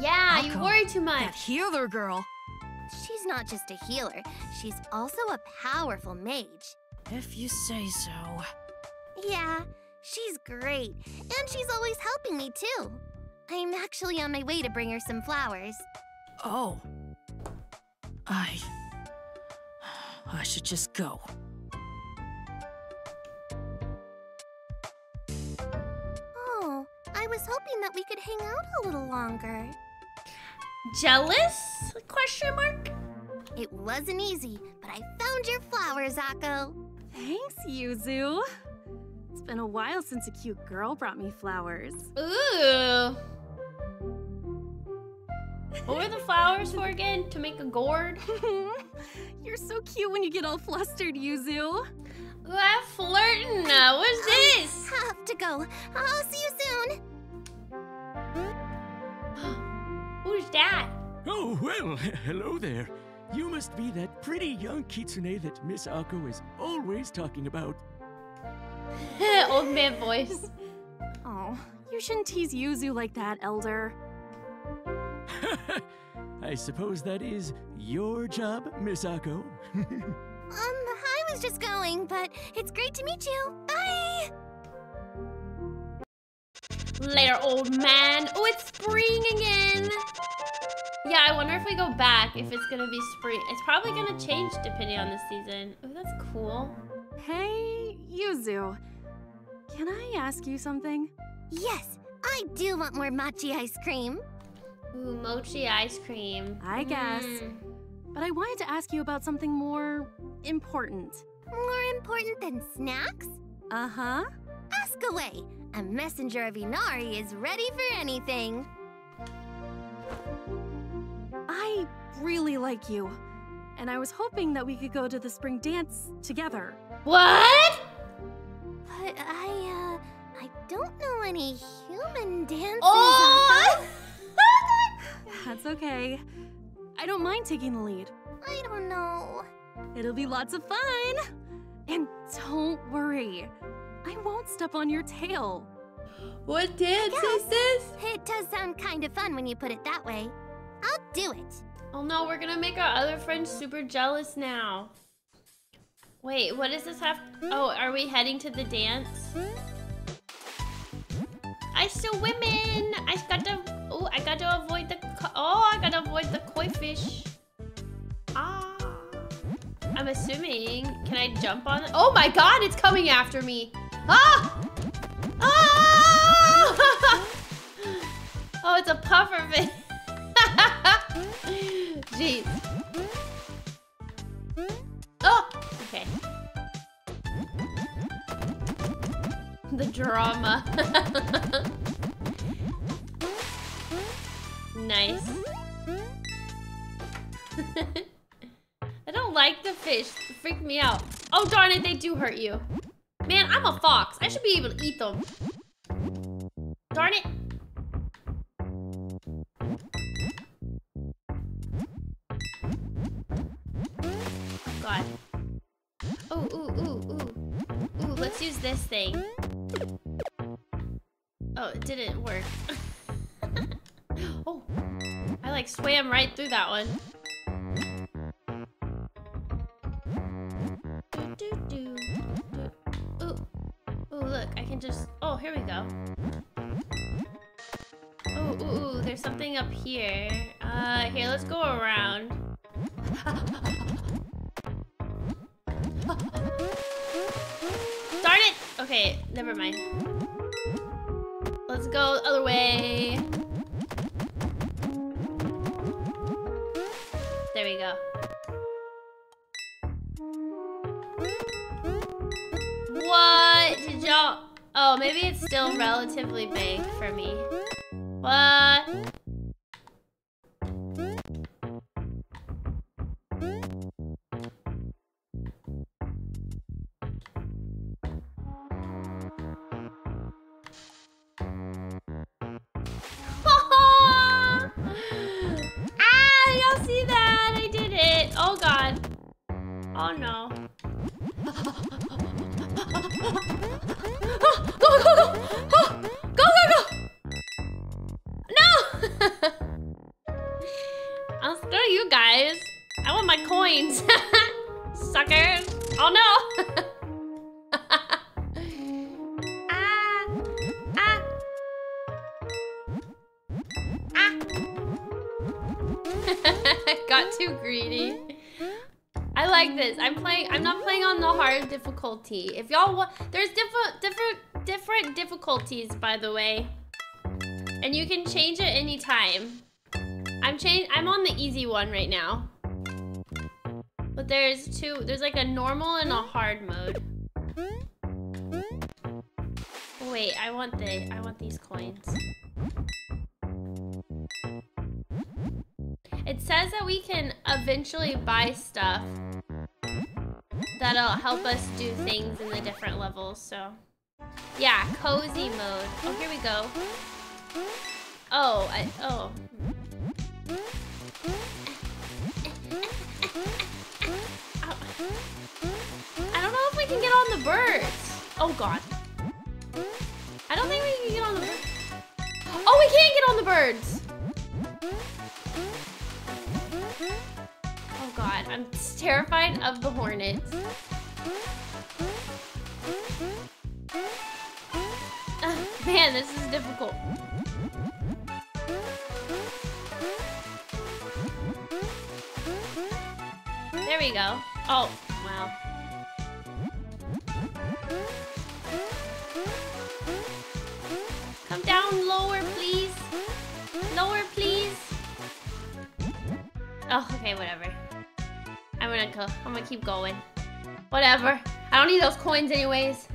Yeah, Akko, you worried too much. That healer girl. She's not just a healer. She's also a powerful mage. If you say so. Yeah, she's great. And she's always helping me, too. I'm actually on my way to bring her some flowers. Oh. I... I should just go. Oh, I was hoping that we could hang out a little longer. Jealous? Question mark? It wasn't easy, but I found your flowers, Akko. Thanks, Yuzu. It's been a while since a cute girl brought me flowers. Ooh. What were the flowers for again? To make a gourd? You're so cute when you get all flustered, Yuzu. That's flirting. What's this? I have to go. I'll see you soon. Who's that? Oh, well, hello there. You must be that pretty young kitsune that Miss Akko is always talking about. Old man voice. Oh, you shouldn't tease Yuzu like that, Elder. I suppose that is your job, Miss Akko. um, I was just going, but it's great to meet you. Bye! Later, old man. Oh, it's spring again! Yeah, I wonder if we go back, if it's gonna be spring. It's probably gonna change depending on the season. Oh, that's cool. Hey, Yuzu. Can I ask you something? Yes, I do want more mochi ice cream. Ooh, mochi ice cream. I guess. Mm. But I wanted to ask you about something more important. More important than snacks? Uh-huh. Ask away. A messenger of Inari is ready for anything. I really like you, and I was hoping that we could go to the spring dance together. What? But I, uh, I don't know any human dances. Oh! That's okay. I don't mind taking the lead. I don't know. It'll be lots of fun. And don't worry, I won't step on your tail. What dance is this? It does sound kind of fun when you put it that way. I'll do it. Oh no, we're gonna make our other friends super jealous now. Wait, what does this have? Oh, are we heading to the dance? I still women. I got to. Oh, I got to avoid the. Oh, I got to avoid the koi fish. Ah. I'm assuming. Can I jump on it? Oh my God! It's coming after me. Ah! Ah! Oh, it's a puffer fish. Jeez. Nice. I don't like the fish. It freaked me out. Oh, darn it, they do hurt you. Man, I'm a fox. I should be able to eat them. Darn it. God. Ooh, ooh, ooh, ooh. Ooh, let's use this thing. Oh, it didn't work. Oh, I like swam right through that one. Just oh, here we go. Oh, ooh, ooh, there's something up here. Uh, here, let's go around. Darn it! Okay, never mind. Let's go the other way. There we go. What did y'all? Oh, maybe it's still relatively big for me. What? Ah, y'all see that? I did it. Oh, God. Oh, no. Oh, go, go, go! Oh, go, go, go! No! I'll screw you guys. I want my coins. Suckers. Oh, no! Ah! Ah! Ah! Got too greedy. I like this. I'm playing. I'm not playing on the hard difficulty. If y'all want, there's different, different, different difficulties, by the way, and you can change it anytime. I'm change. I'm on the easy one right now. But there's two. There's like a normal and a hard mode. Wait. I want the. I want these coins. It says that we can eventually buy stuff that'll help us do things in the different levels, so. Yeah, cozy mode. Oh, here we go. Oh, I, oh. I don't know if we can get on the birds. Oh, God. I don't think we can get on the birds. Oh, we can't get on the birds. Oh God, I'm terrified of the hornets. Uh, man, this is difficult. There we go. Oh, wow. Come down lower, please. Lower, please. Oh, okay, whatever. I'm gonna go. I'm gonna keep going. Whatever. I don't need those coins anyways.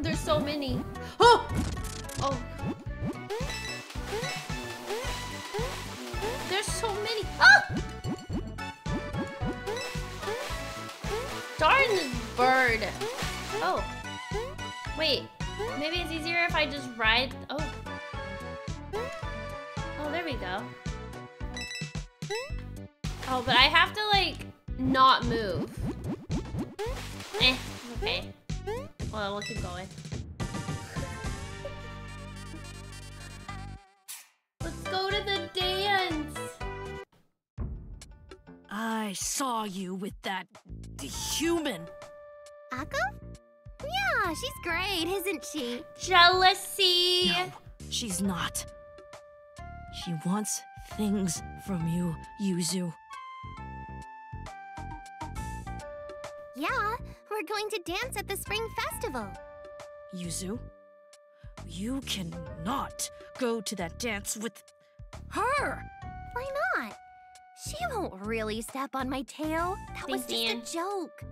There's so many. Oh! Oh. There's so many. Oh! Darn this bird. Oh. Wait. Maybe it's easier if I just ride. Oh. Oh, there we go. Oh, but I have to, like, not move. Eh, okay. Well, we'll keep going. Let's go to the dance! I saw you with that... the human. Akko? Yeah, she's great, isn't she? Jealousy! No, she's not. She wants things from you, Yuzu. Yeah, we're going to dance at the Spring Festival. Yuzu, you cannot go to that dance with her. Why not? She won't really step on my tail. That was just a joke.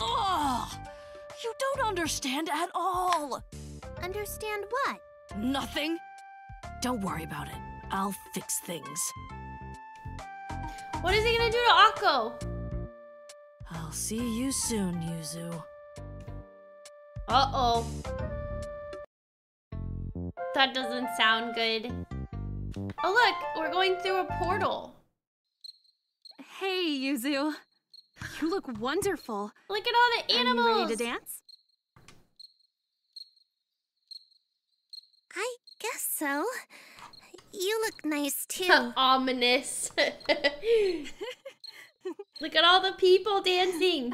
Oh, you don't understand at all. Understand what? Nothing. Don't worry about it. I'll fix things. What is he gonna do to Akko? I'll see you soon, Yuzu. Uh-oh. That doesn't sound good. Oh look, we're going through a portal. Hey, Yuzu. You look wonderful. Look at all the animals. Are you ready to dance? I guess so. You look nice too. Ominous. Look at all the people dancing.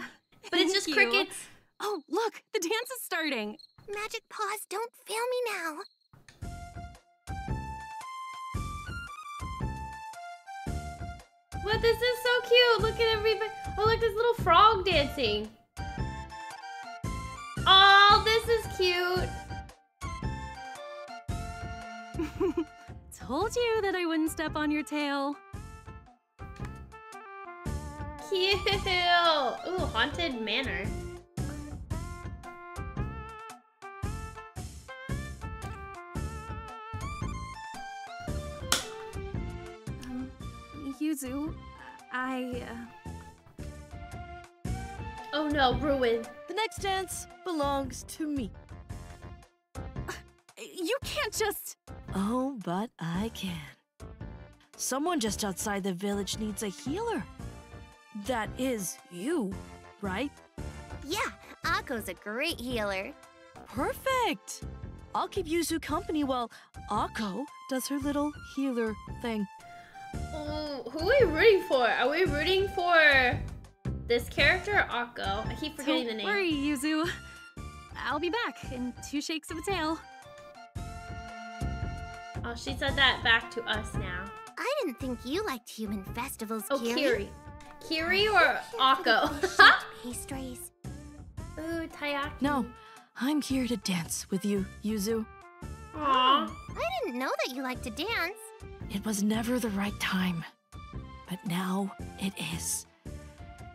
But it's just crickets. Oh, look, the dance is starting. Magic paws, don't fail me now. What? This is so cute. Look at everybody. Oh, look, this little frog dancing. Oh, this is cute. Told you that I wouldn't step on your tail. Cute. Ooh, haunted manor. Yuzu, I... Uh... Oh no, ruin. The next dance belongs to me. Uh, you can't just... Oh, but I can. Someone just outside the village needs a healer. That is you, right? Yeah, Akko's a great healer. Perfect! I'll keep Yuzu company while Akko does her little healer thing. Oh, who are we rooting for? Are we rooting for this character or Akko? I keep forgetting Don't the name. Don't worry, Yuzu. I'll be back in two shakes of a tail. Oh, she said that back to us now. I didn't think you liked human festivals, oh, Kiri. Kiri. Kiri or Akko? Pastries. Ooh, taiyaki. No, I'm here to dance with you, Yuzu. Aww. I didn't know that you liked to dance. It was never the right time, but now it is.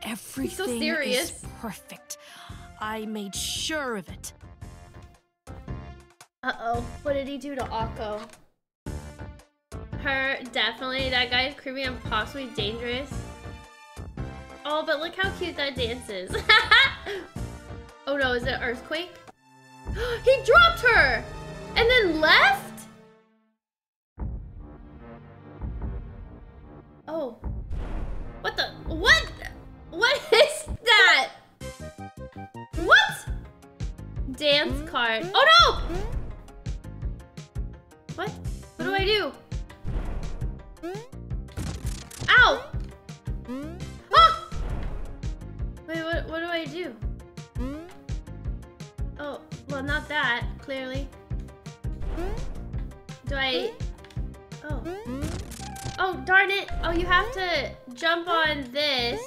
Everything so serious. Is perfect. I made sure of it. Uh-oh, what did he do to Akko? Her, definitely. That guy is creepy and possibly dangerous. Oh, but look how cute that dance is. Oh no, is it an earthquake? He dropped her and then left? Oh, what the, what, what is that? What? Dance card. Oh no! What? What do I do? Ow! Ah! Wait, what, what do I do? Oh, well not that, clearly. Do I, oh. Oh, darn it. Oh, you have to jump on this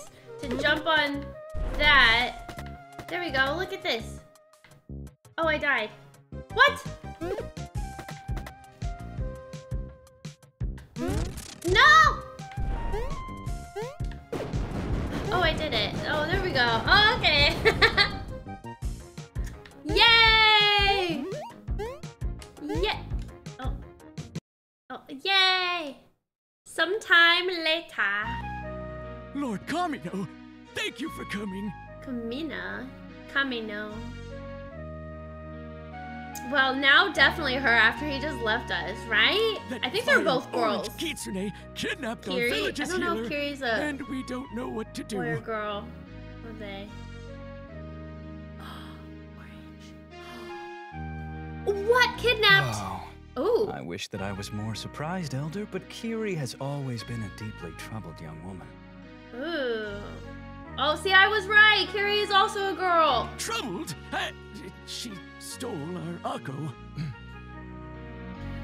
to jump on that. There we go. Look at this. Oh, I died. What? No! Oh, I did it. Oh, there we go. Oh, okay. Yay! Yeah. Oh. Oh, yay! Sometime later. Lord Kamino, thank you for coming. Kamino? Kamino. Well, now definitely her after he just left us, right? That I think they're both girls. Kitsune kidnapped Kiri? Our village's I don't know healer, if Kiri's a and we don't know what to do. Boy or girl. Or they. Orange. What kidnapped? Oh. Ooh. I wish that I was more surprised, Elder, but Kiri has always been a deeply troubled young woman. Ooh. Oh, see, I was right. Kiri is also a girl. Troubled? I, she stole our Akko.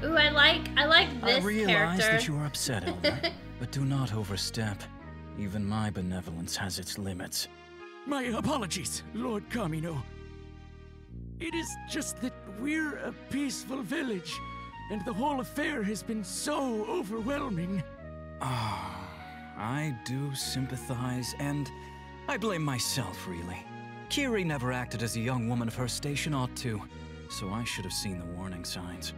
Ooh, I like, I like this character. I realize character. that you are upset, Elder, but do not overstep. Even my benevolence has its limits. My apologies, Lord Kamino. It is just that we're a peaceful village. And the whole affair has been so overwhelming. Ah, oh, I do sympathize, and I blame myself, really. Kiri never acted as a young woman of her station ought to, so I should have seen the warning signs.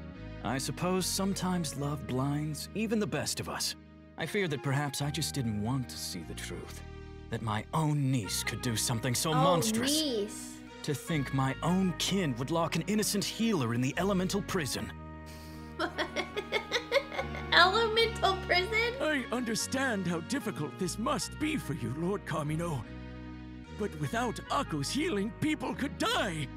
I suppose sometimes love blinds even the best of us. I fear that perhaps I just didn't want to see the truth. That my own niece could do something so oh, monstrous. Niece. To think my own kin would lock an innocent healer in the elemental prison. Elemental prison? I understand how difficult this must be for you, Lord Kamino. But without Akko's healing, people could die.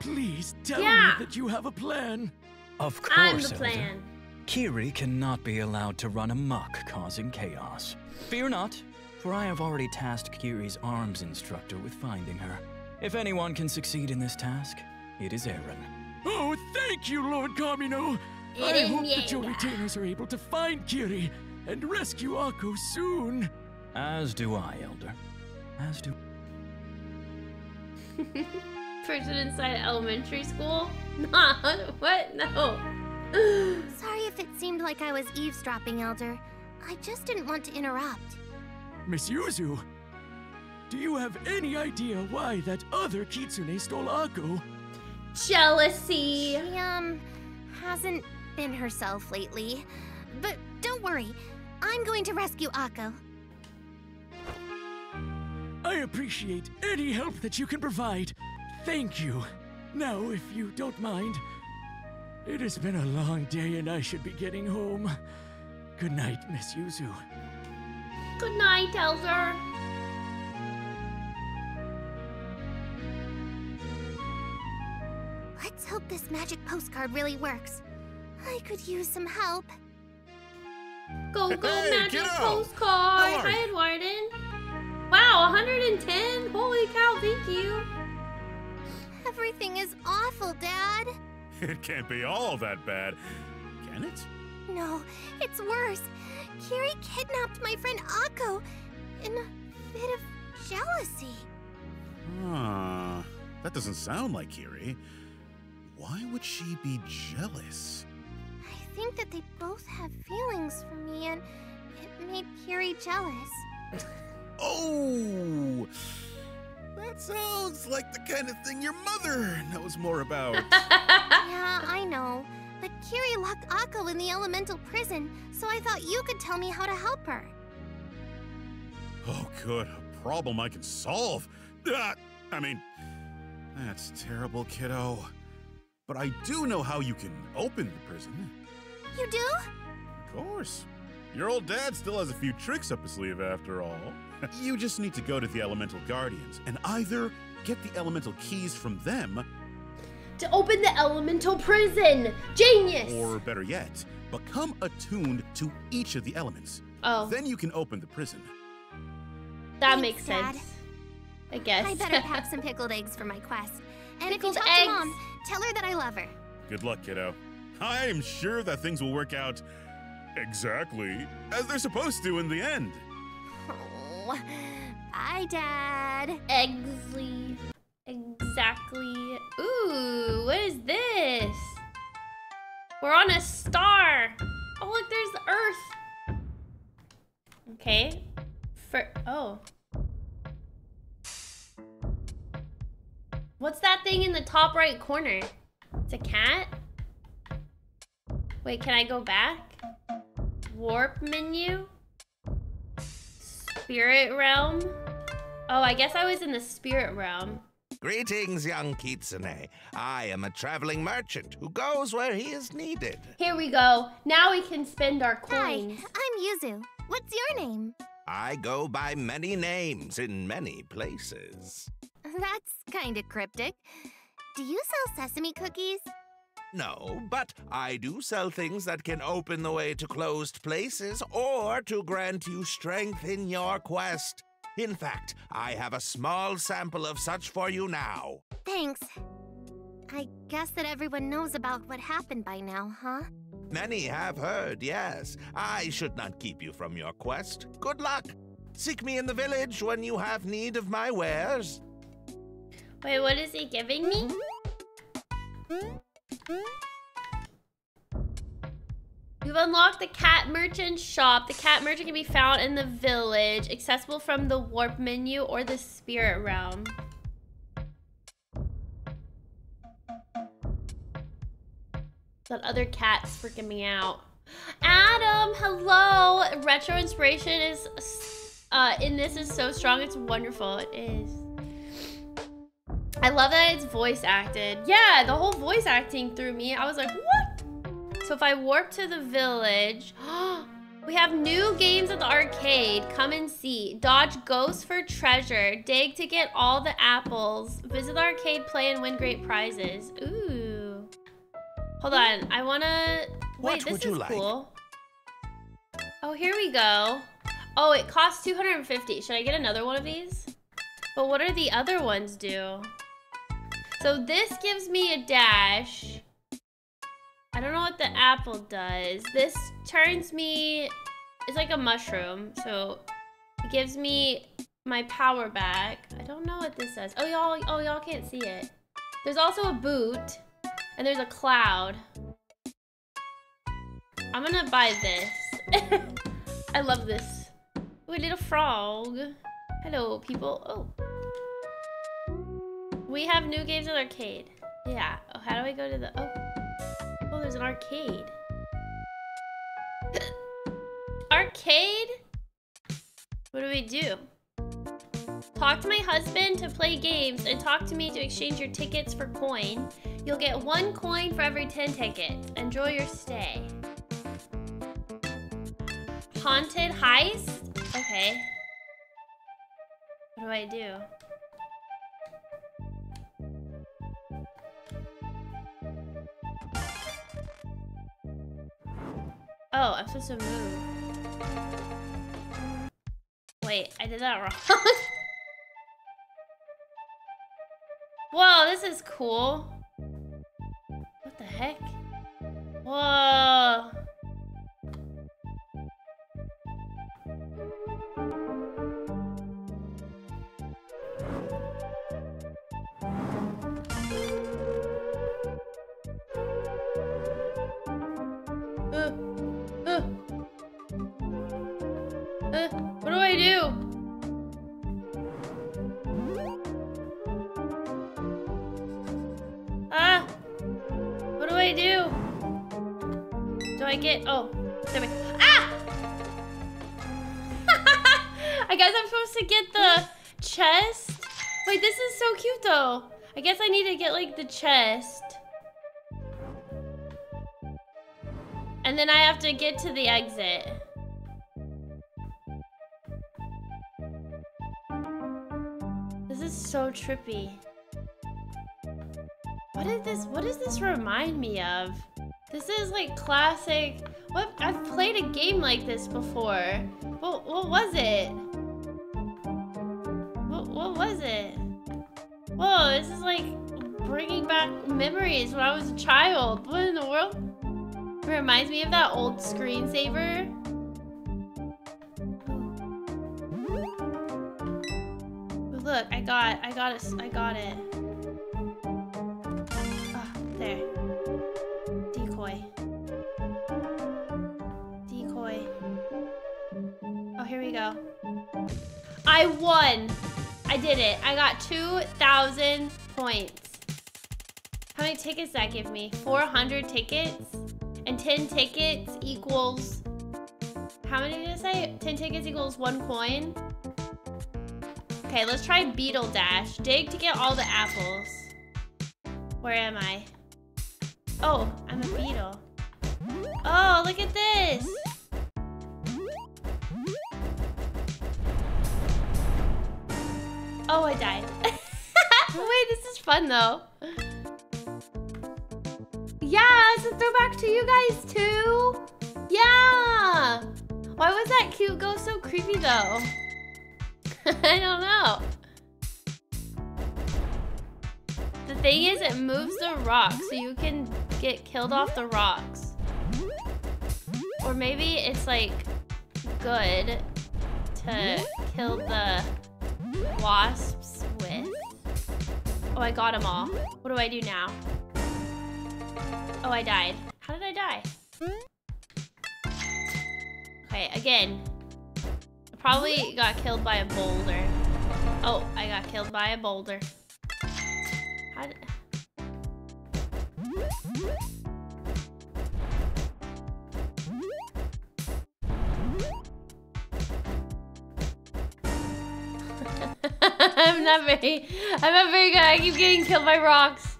Please tell yeah. me that you have a plan. Of course, I'm the plan. Elder. Kiri cannot be allowed to run amok, causing chaos. Fear not, for I have already tasked Kiri's arms instructor with finding her. If anyone can succeed in this task, it is Eren. Oh, thank you, Lord Kamino. I hope that your retainers are able to find Kiri and rescue Akko soon. As do I, Elder. As do. Person inside elementary school? Nah, what? No. Sorry if it seemed like I was eavesdropping, Elder. I just didn't want to interrupt. Miss Yuzu, do you have any idea why that other Kitsune stole Akko? Jealousy. She, um, hasn't been herself lately. But don't worry, I'm going to rescue Akko. I appreciate any help that you can provide. Thank you. Now, if you don't mind, it has been a long day and I should be getting home. Good night, Miss Yuzu. Good night, Elder. Let's hope this magic postcard really works. I could use some help. Go, go, hey, magic postcard! Hi, Edwarden. Wow, one hundred ten? Holy cow, thank you. Everything is awful, Dad. It can't be all that bad, can it? No, it's worse. Kiri kidnapped my friend Akko in a fit of jealousy. Huh. That doesn't sound like Kiri. Why would she be jealous? I think that they both have feelings for me, and it made Kiri jealous. Oh! That sounds like the kind of thing your mother knows more about. Yeah, I know. But Kiri locked Akko in the elemental prison, so I thought you could tell me how to help her. Oh, good. A problem I can solve. Ah, I mean, that's terrible, kiddo. But I do know how you can open the prison. You do? Of course. Your old dad still has a few tricks up his sleeve after all. You just need to go to the elemental guardians and either get the elemental keys from them to open the elemental prison. Genius! Or better yet, become attuned to each of the elements. Oh. Then you can open the prison. That Thanks, makes sense. Dad. I guess. I better pack some pickled eggs for my quest. And pickled if you talk eggs. to Mom, tell her that I love her. Good luck, kiddo. I am sure that things will work out exactly as they're supposed to in the end. Bye, Dad. Eggsley. Exactly. Ooh, what is this? We're on a star. Oh, look, there's the Earth. Okay. For oh. What's that thing in the top right corner? It's a cat? Wait, can I go back? Warp menu? Spirit realm? Oh, I guess I was in the spirit realm. Greetings, young Kitsune. I am a traveling merchant who goes where he is needed. Here we go. Now we can spend our coins. Hi, I'm Yuzu. What's your name? I go by many names in many places. That's kind of cryptic. Do you sell sesame cookies? No, but I do sell things that can open the way to closed places or to grant you strength in your quest. In fact, I have a small sample of such for you now. Thanks. I guess that everyone knows about what happened by now, huh? Many have heard, yes. I should not keep you from your quest. Good luck. Seek me in the village when you have need of my wares. Wait, what is he giving me? Hmm? You've unlocked the cat merchant shop. The cat merchant can be found in the village, accessible from the warp menu or the spirit realm. That other cat's freaking me out. Adam, hello! Retro inspiration is uh, in this is so strong. It's wonderful. It is. I love that it's voice acted. Yeah, the whole voice acting threw me. I was like, what? So if I warp to the village, we have new games at the arcade. Come and see. Dodge ghosts for treasure. Dig to get all the apples. Visit the arcade, play, and win great prizes. Ooh. Hold on. I wanna. Wait, what this would you is like? Cool. Oh, here we go. Oh, it costs two hundred fifty. Should I get another one of these? But what are the other ones do? So this gives me a dash. I don't know what the apple does. This turns me, it's like a mushroom. So it gives me my power back. I don't know what this does. Oh, y'all, oh, y'all can't see it. There's also a boot and there's a cloud. I'm gonna buy this. I love this. Ooh, a little frog. Hello, people. Oh. We have new games at arcade. Yeah. Oh, how do I go to the... Oh. Oh, there's an arcade. Arcade? What do we do? Talk to my husband to play games and talk to me to exchange your tickets for coin. You'll get one coin for every ten tickets. Enjoy your stay. Haunted heist? Okay. What do I do? Oh, I'm supposed to move. Wait, I did that wrong. Whoa, this is cool. What the heck? Whoa. Get oh, there we go. Ah! I guess I'm supposed to get the chest. Wait, this is so cute though. I guess I need to get like the chest, and then I have to get to the exit. This is so trippy. What is this? What does this remind me of? This is like classic. What? I've played a game like this before. What, what was it? What, what was it? Whoa, this is like bringing back memories when I was a child. What in the world? It reminds me of that old screensaver. Look, I got, I got it, I got it. Oh, there. Decoy. Oh, here we go. I won. I did it. I got two thousand points. How many tickets that give me? four hundred tickets? And ten tickets equals... How many did I say? ten tickets equals one coin? Okay, let's try Beetle Dash. Dig to get all the apples. Where am I? Oh, I'm a beetle. Oh, look at this! Oh, I died. Wait, this is fun though. Yeah, it's a throwback to you guys too! Yeah! Why was that cute ghost so creepy though? I don't know. The thing is, it moves the rock, so you can get killed off the rocks. Or maybe it's like good to kill the wasps with. Oh, I got them all. What do I do now? Oh, I died. How did I die? Okay, again. I probably got killed by a boulder. Oh, I got killed by a boulder. I'm not very, I'm not very good. I keep getting killed by rocks.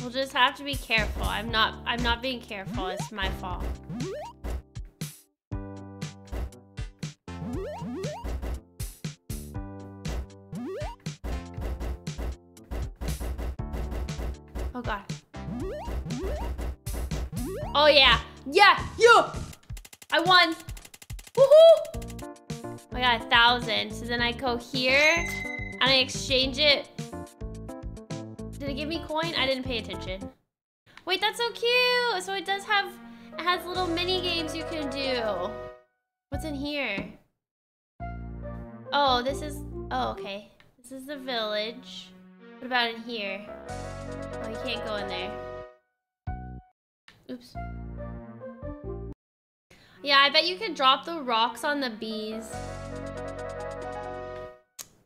We'll just have to be careful. I'm not, I'm not being careful. It's my fault. Oh God. Oh yeah. Yeah, you! I won. Woohoo! I got a thousand. So then I go here and I exchange it. Did it give me coin? I didn't pay attention. Wait, that's so cute. So it does have, it has little mini games you can do. What's in here? Oh, this is, oh, okay. This is the village. What about in here? Oh, you can't go in there. Oops. Yeah, I bet you could drop the rocks on the bees.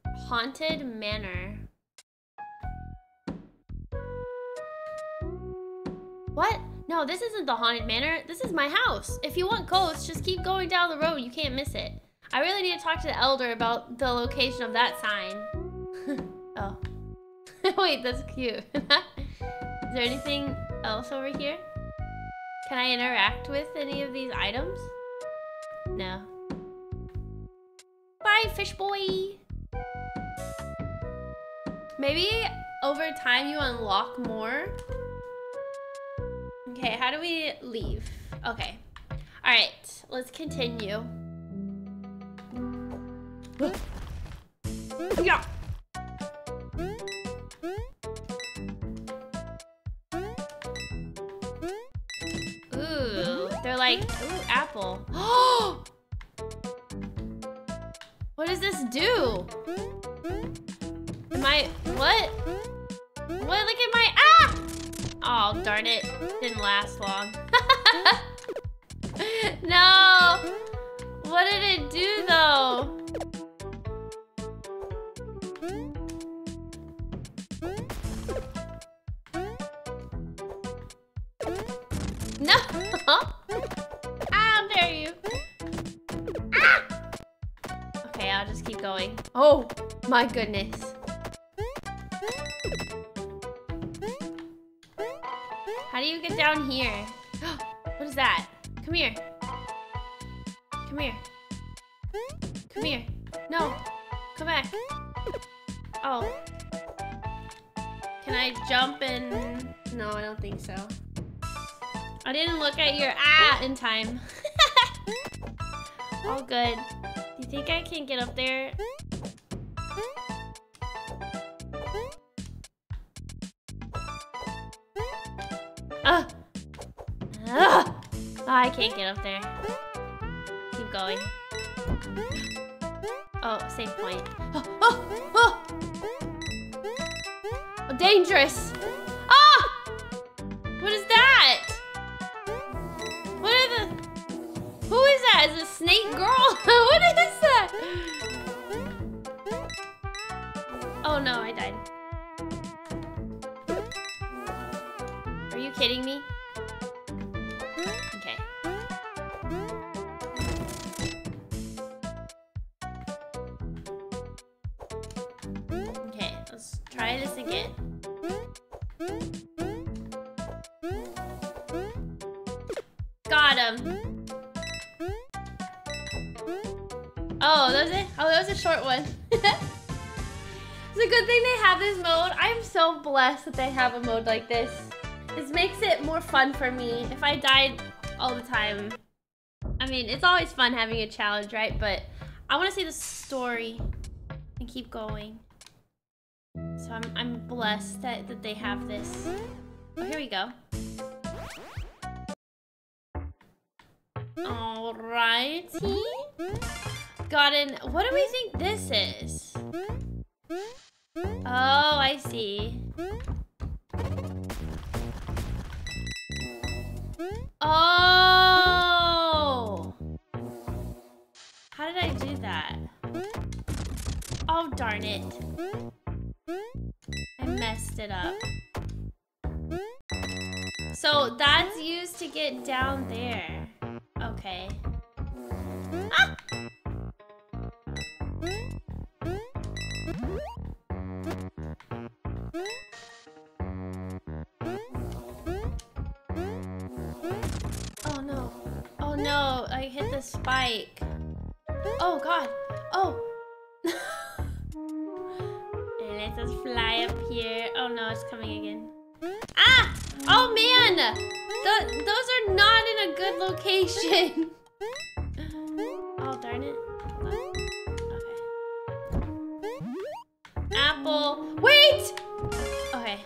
Haunted Manor. What? No, this isn't the Haunted Manor. This is my house. If you want ghosts, just keep going down the road. You can't miss it. I really need to talk to the elder about the location of that sign. Oh. Wait, that's cute. Is there anything else over here? Can I interact with any of these items? No. Bye, fish boy. Maybe over time you unlock more. Okay, how do we leave? Okay. All right, let's continue. Yeah. Ooh, they're like, ooh, apple. Oh! What does this do? Am I, what? What, look at my, ah! Oh, darn it. Didn't last long. No! What did it do, though? No! How dare you! Ah! Okay, I'll just keep going. Oh, my goodness. How do you get down here? What is that? Come here. Come here. Come here. No. Come back. Oh. Can I jump and... No, I don't think so. I didn't look at your ah in time. All good. Do you think I can get up there? Ugh. Ugh. Oh, I can't get up there. Keep going. Oh, save point. Oh, oh, oh. Oh, dangerous. Ah! What is that? What are the... Who is that? Is it a snake girl? What is that? Oh no, I died. Are you kidding me? Okay. Okay, let's try this again. Got him. Oh, that was it? Oh, that was a short one. It's a good thing they have this mode. I'm so blessed that they have a mode like this. This makes it more fun for me. If I died all the time, I mean, it's always fun having a challenge, right? But I want to see the story and keep going. So I'm, I'm blessed that, that they have this. Oh, here we go. Alrighty. Got in. What do we think this is? Oh, I see. Oh! How did I do that? Oh, darn it. I messed it up. So that's used to get down there. Okay. Ah! Oh no. Oh no, I hit the spike. Oh god. Oh. And it says fly up here. Oh no, it's coming again. Ah! Oh man! Th those are not in a good location. Oh darn it. Hold on. Okay. Apple. Wait! Okay.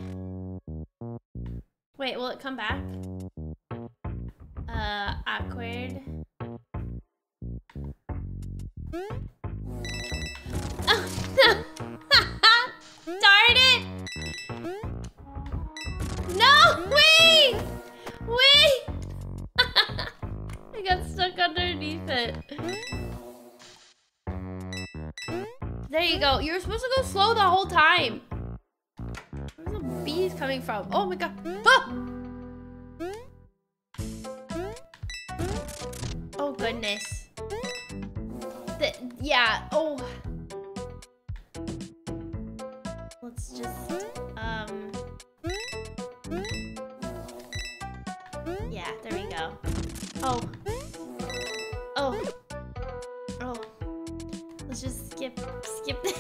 Wait, will it come back? Uh, awkward. Oh no! Darn it! No! Wait! Wait! I got stuck underneath it. There you go. You were supposed to go slow the whole time. Where's the bees coming from? Oh my god. Ah! Oh goodness. The, yeah, oh. Let's just, um. Yeah, there we go. Oh. Oh. Oh. Let's just skip, skip this.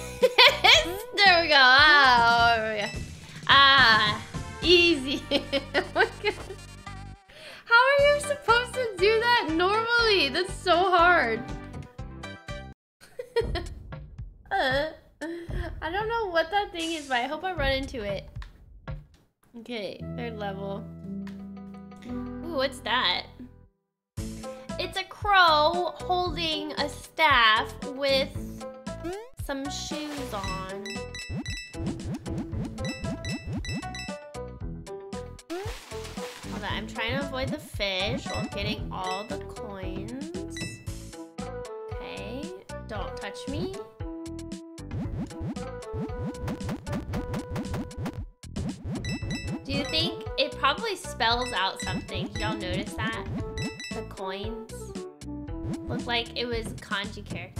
There we go. Ah, oh, yeah. Ah, easy. How are you supposed to do that normally? That's so hard. uh, I don't know what that thing is, but I hope I run into it. Okay, third level. Ooh, what's that? It's a crow holding a staff with some shoes on. I'm trying to avoid the fish while getting all the coins. Okay, don't touch me. Do you think it probably spells out something? Did y'all notice that? The coins looked like it was a kanji character.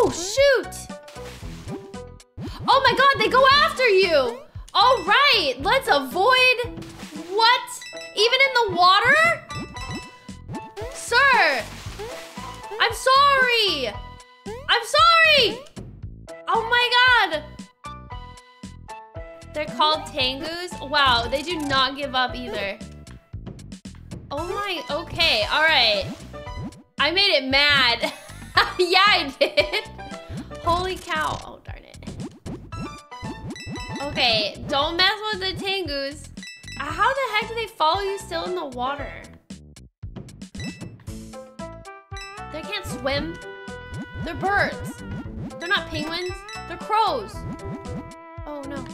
Oh, shoot! Oh my god, they go after you! All right, let's avoid... What? Even in the water? Sir! I'm sorry! I'm sorry! Oh my god! They're called Tengus? Wow, they do not give up either. Oh my... Okay, all right. I made it mad. Yeah, I did. Holy cow. Oh, darn it. Okay, don't mess with the Tengus. How the heck do they follow you still in the water? They can't swim. They're birds. They're not penguins. They're crows. Oh, no.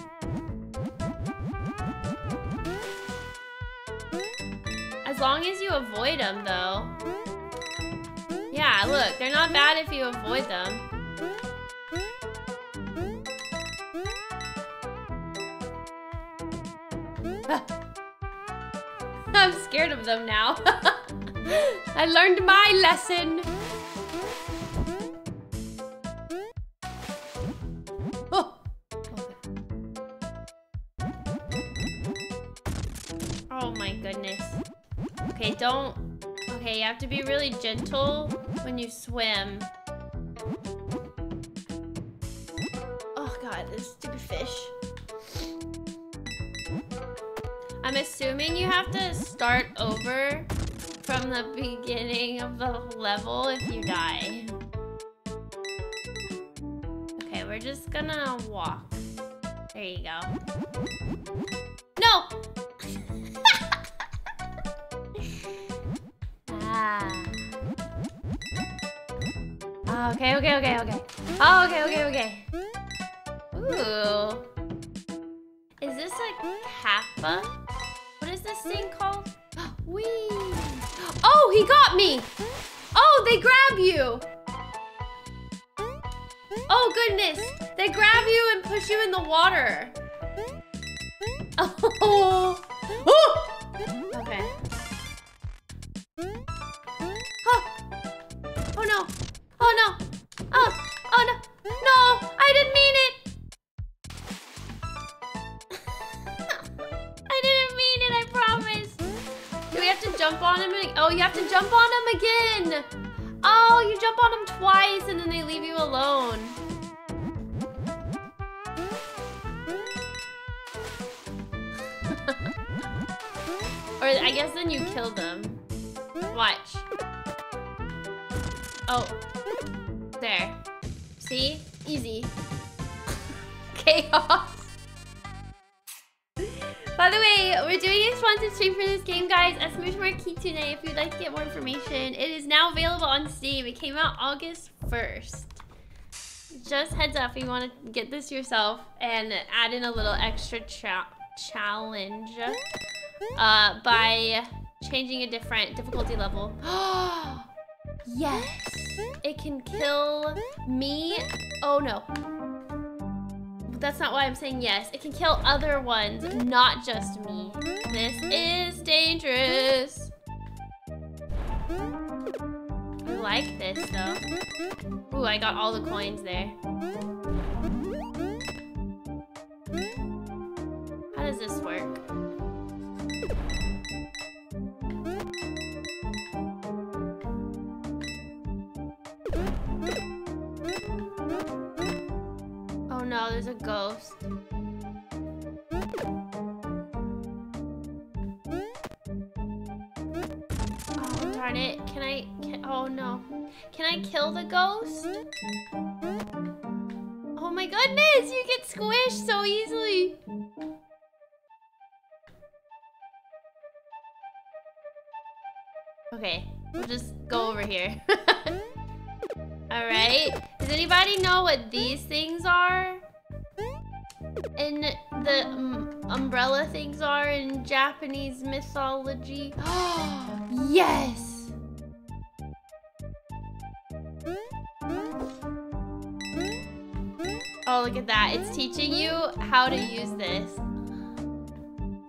As long as you avoid them, though. Yeah, look, they're not bad if you avoid them. I'm scared of them now. I learned my lesson. Oh. Oh my goodness. Okay, don't. Okay, you have to be really gentle when you swim. Oh god, this stupid fish. I'm assuming you have to start over from the beginning of the level if you die. Okay, we're just gonna walk. There you go. No! Ah. Okay, okay, okay, okay. Oh, okay, okay, okay. Ooh. Is this a kappa? What is this thing called? Whee! Oh, he got me! Oh, they grab you! Oh goodness! They grab you and push you in the water. Oh. Oh! Okay. Oh. Oh no! Oh no! Oh! Oh no! No! I didn't mean it! I didn't mean it, I promise! Do we have to jump on him? Oh, you have to jump on him again! Oh, you jump on him twice and then they leave you alone. Or I guess then you kill them. Watch. Oh. There. See? Easy. Chaos. By the way, we're doing a sponsored stream for this game, guys. Smoosh More Kitsune, if you'd like to get more information. It is now available on Steam. It came out August first. Just heads up if you want to get this yourself and add in a little extra cha challenge uh, by changing a different difficulty level. Yes! It can kill me. Oh no. That's not why I'm saying yes. It can kill other ones, not just me. This is dangerous. I like this though. Ooh, I got all the coins there. How does this work? No, there's a ghost. Oh, darn it. Can I... Can, oh, no. Can I kill the ghost? Oh, my goodness! You get squished so easily! Okay. We'll just go over here. Alright. Does anybody know what these things are? And the um, umbrella things are in Japanese mythology. Oh, yes! Oh, look at that. It's teaching you how to use this.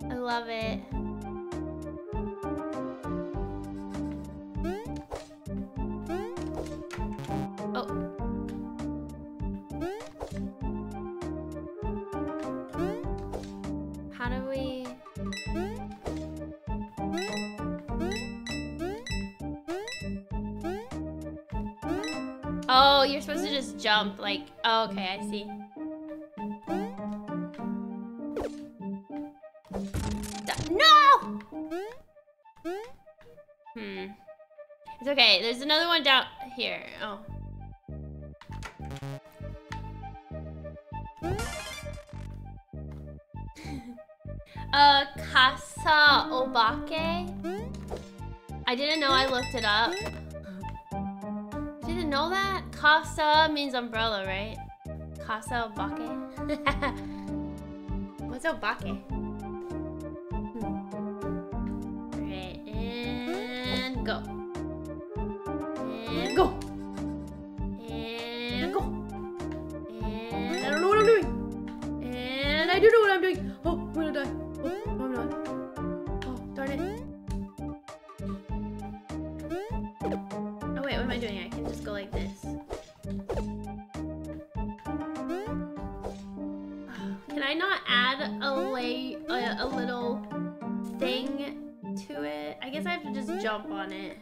I love it. Oh, you're supposed to just jump, like, oh, okay, I see. No! Hmm. It's okay, there's another one down here. Oh. uh, Kasa Obake? I didn't know, I looked it up. Didn't know that? Kasa means umbrella, right? Kasa Obake? What's Obake? Hmm. Alright, and go. And go. And go. And I don't know what I'm doing. And I do know what I'm doing. Oh, I'm gonna die. Oh, no, I'm not. Oh, darn it. Oh, wait, what am I doing? I can just go like this. Can I not add a, lay, a, a little thing to it? I guess I have to just jump on it.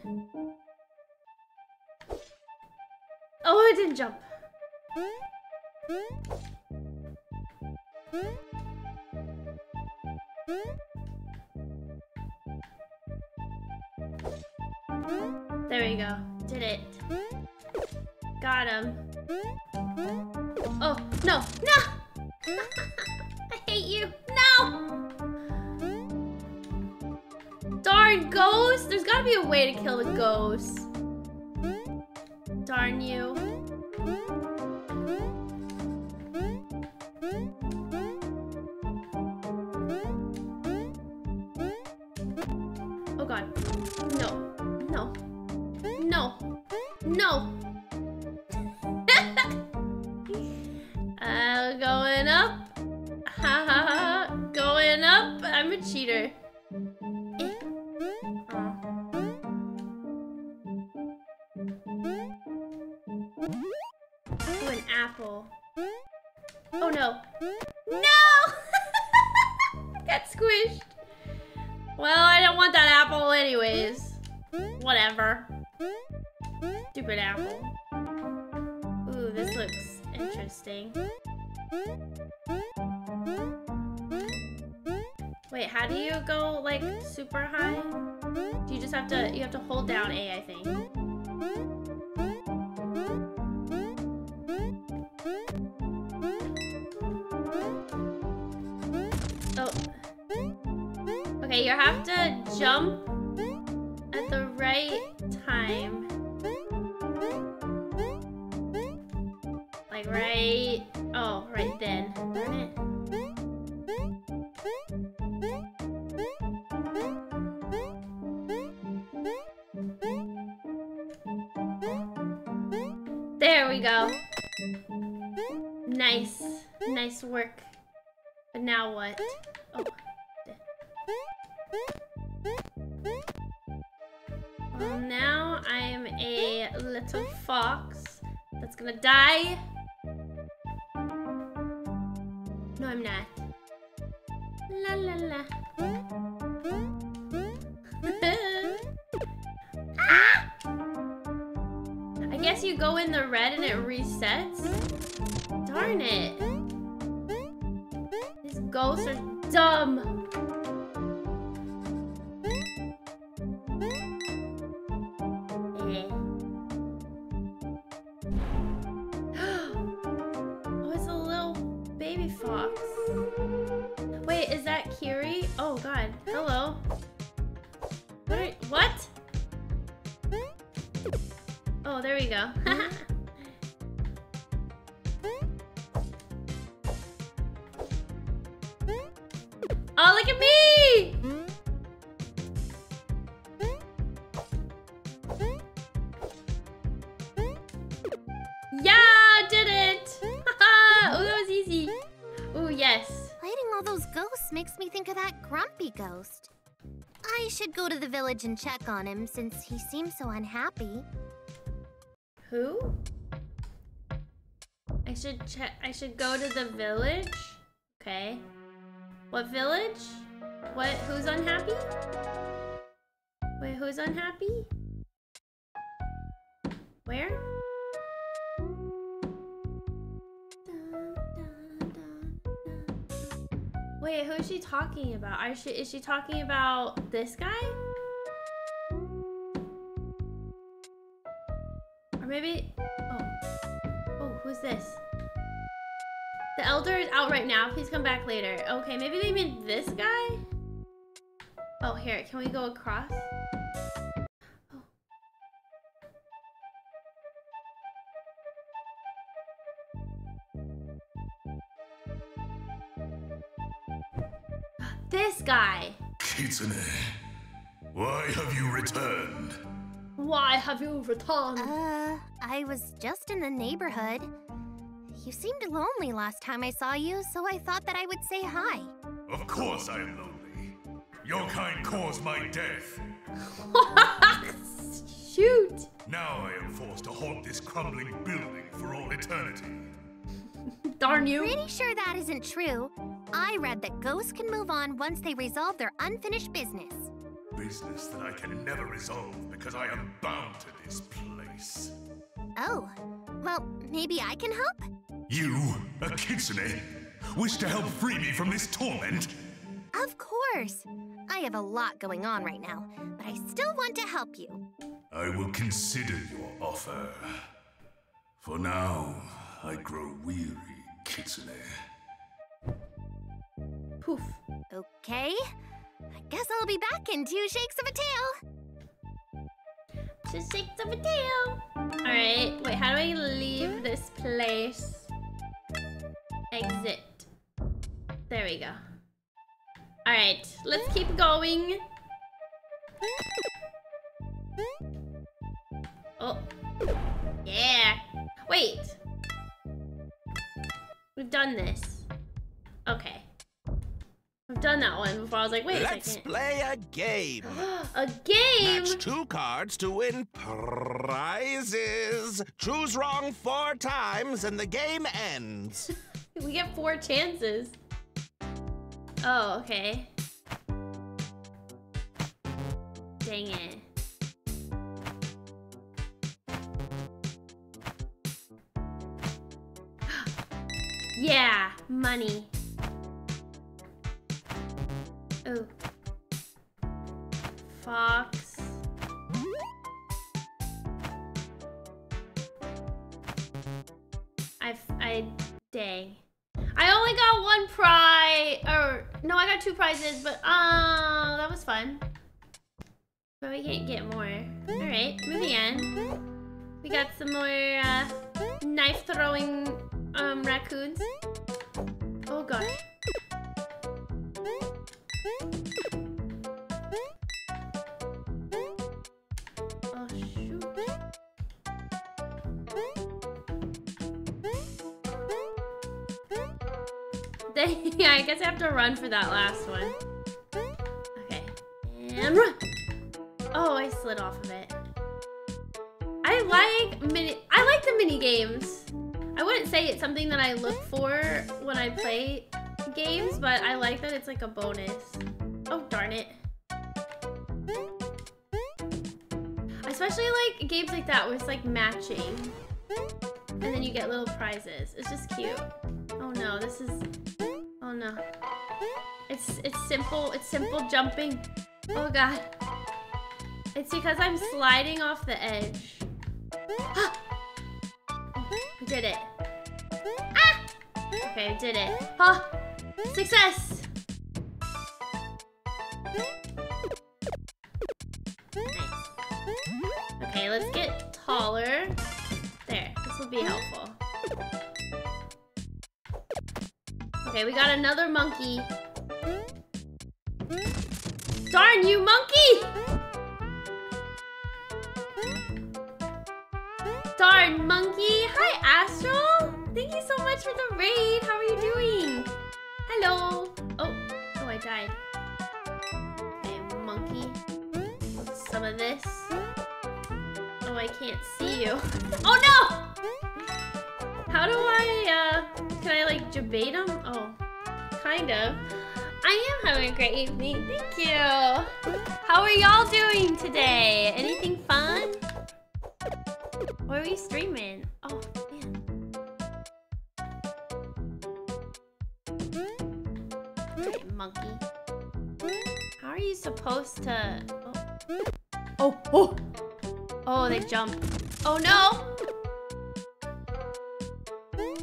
Oh, it didn't jump. There we go. Did it. Got him. Oh, no. No! I hate you. No! Darn ghost! There's gotta be a way to kill the ghost. Darn you. Oh god. No. No. No. No. cheater. Eh? Oh. Ooh, an apple. Oh no. No! Got squished. Well, I don't want that apple anyways. Whatever. Stupid apple. Ooh, this looks interesting. Wait, how do you go like super high? Do you just have to you have to hold down A, I think. Oh. Okay, you have to jump at the right time. Like right oh, right then. Darn it. Go. Nice. Nice work. But now what? Oh. Well, now I'm a little fox that's gonna die. No, I'm not. La la la. Ah! I guess you go in the red and it resets? Darn it. These ghosts are dumb. Oh, it's a little baby fox. Wait, is that Kiri? Oh god, hello. What? Are, what? Oh, there we go. Oh, look at me! Yeah, did it! Oh, that was easy. Oh, yes. Fighting all those ghosts makes me think of that grumpy ghost. I should go to the village and check on him since he seems so unhappy. Who? I should check. I should go to the village. Okay. What village? What? Who's unhappy? Wait, who's unhappy? Where? Wait, who is she talking about? Are she, is she talking about this guy? Or maybe, oh, oh, who's this? The elder is out right now, please come back later. Okay, maybe they mean this guy? Oh, here, can we go across? Oh. This guy! Kitsune, why have you returned? Why have you returned? Uh, I was just in the neighborhood. You seemed lonely last time I saw you, so I thought that I would say hi. Of course I am lonely. Your kind caused my death. Shoot! Now I am forced to haunt this crumbling building for all eternity. Darn you. I'm pretty sure that isn't true. I read that ghosts can move on once they resolve their unfinished business. Business that I can never resolve because I am bound to this place. Oh, well, maybe I can help? You, a kitsune, wish to help free me from this torment? Of course. I have a lot going on right now, but I still want to help you. I will consider your offer. For now, I grow weary, kitsune. Poof. Okay. I guess I'll be back in two shakes of a tail. Two shakes of a tail. Alright, wait, how do I leave this place? Exit. There we go. Alright, let's keep going. Oh. Yeah. Wait. We've done this. Okay. I've done that one before. I was like, wait Let's a second. Let's play a game. A game? Match two cards to win prizes. Choose wrong four times and the game ends. We get four chances. Oh, okay. Dang it. Yeah, money. Oh. Fox. I, I, dang. I only got one prize, or no, I got two prizes, but uh, that was fun. But we can't get more. All right, moving on. We got some more uh, knife throwing um, raccoons. Oh gosh. Oh shoot. Yeah, I guess I have to run for that last one. Okay. And run! Oh, I slid off of it. I like mini I like the mini games. I wouldn't say it's something that I look for when I play games, but I like that it's like a bonus. Oh, darn it. Especially like games like that where it's like matching. And then you get little prizes. It's just cute. Oh no, this is, oh no. It's it's simple, it's simple jumping. Oh god. It's because I'm sliding off the edge. I did it. Ah! Okay, I did it. Huh. Success! Nice. Okay, let's get taller. There, this will be helpful. Okay, we got another monkey. Darn you, monkey! Darn monkey! Hi, Astral! Thank you so much for the raid! How are you doing? Hello! Oh, oh, I died. Okay, monkey. Some of this. Oh, I can't see you. Oh no! How do I, uh, can I like debate them? Oh, kind of. I am having a great evening. Thank you! How are y'all doing today? Anything fun? What are we streaming? Oh, man. Okay, monkey. How are you supposed to... Oh, oh! Oh, oh they jump. Oh, no! Ooh,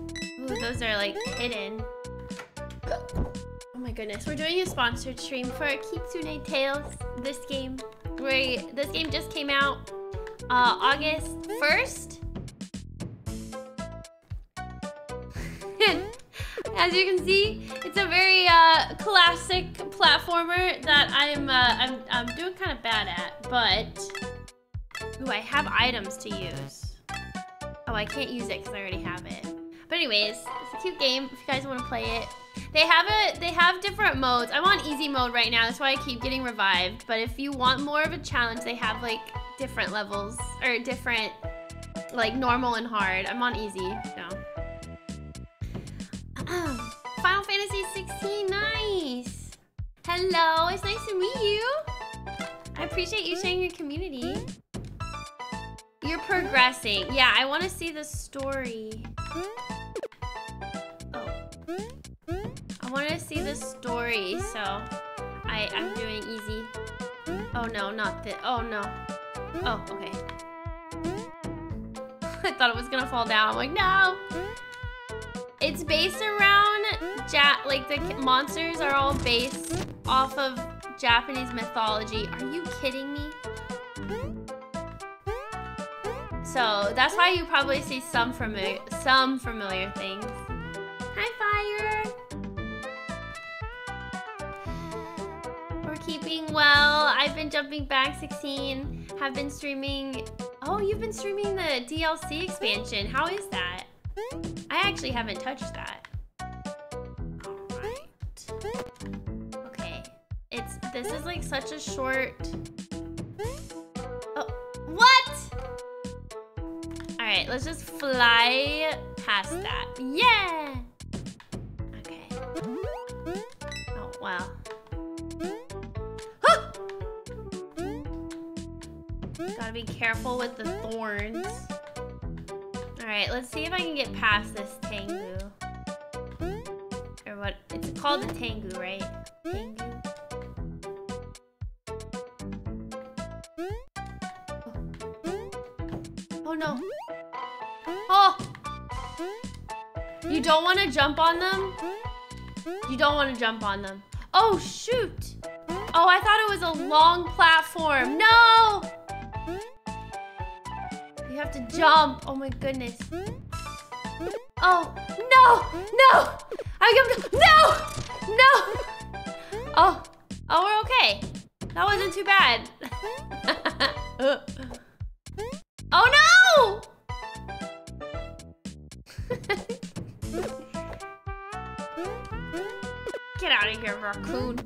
those are, like, hidden. Oh, my goodness. We're doing a sponsored stream for Kitsune Tails. This game. We're, this game just came out. Uh, August first. As you can see, it's a very uh, classic platformer that I'm, uh, I'm I'm doing kind of bad at, but ooh, I have items to use. Oh, I can't use it because I already have it. But anyways, it's a cute game if you guys want to play it. They have a they have different modes. I'm on easy mode right now, that's why I keep getting revived. But if you want more of a challenge, they have like different levels or different like normal and hard. I'm on easy, so. Final Fantasy sixteen, nice. Hello, it's nice to meet you. I appreciate you sharing your community. You're progressing. Yeah, I want to see the story. I want to see the story, so I, I'm doing easy. Oh no, not that. Oh no. Oh, okay. I thought it was gonna fall down. I'm like, no! It's based around, ja like the monsters are all based off of Japanese mythology. Are you kidding me? So that's why you probably see some, fami some familiar things. Hi, Fire! Keeping well. I've been jumping back sixteen. Have been streaming. Oh, you've been streaming the D L C expansion. How is that? I actually haven't touched that. All right. This is like such a short... Oh, what? All right, let's just fly past that. Yeah! Okay. Oh, wow. Ah! Gotta be careful with the thorns. All right, let's see if I can get past this Tengu. Or what, it's called the Tengu, right? Tengu. Oh no. Oh! You don't want to jump on them? You don't want to jump on them. Oh shoot! Oh, I thought it was a long platform. No! You have to jump. Oh my goodness. Oh, no! No! I can, no! No! Oh, oh, we're okay. That wasn't too bad. Oh no! Get out of here, raccoon.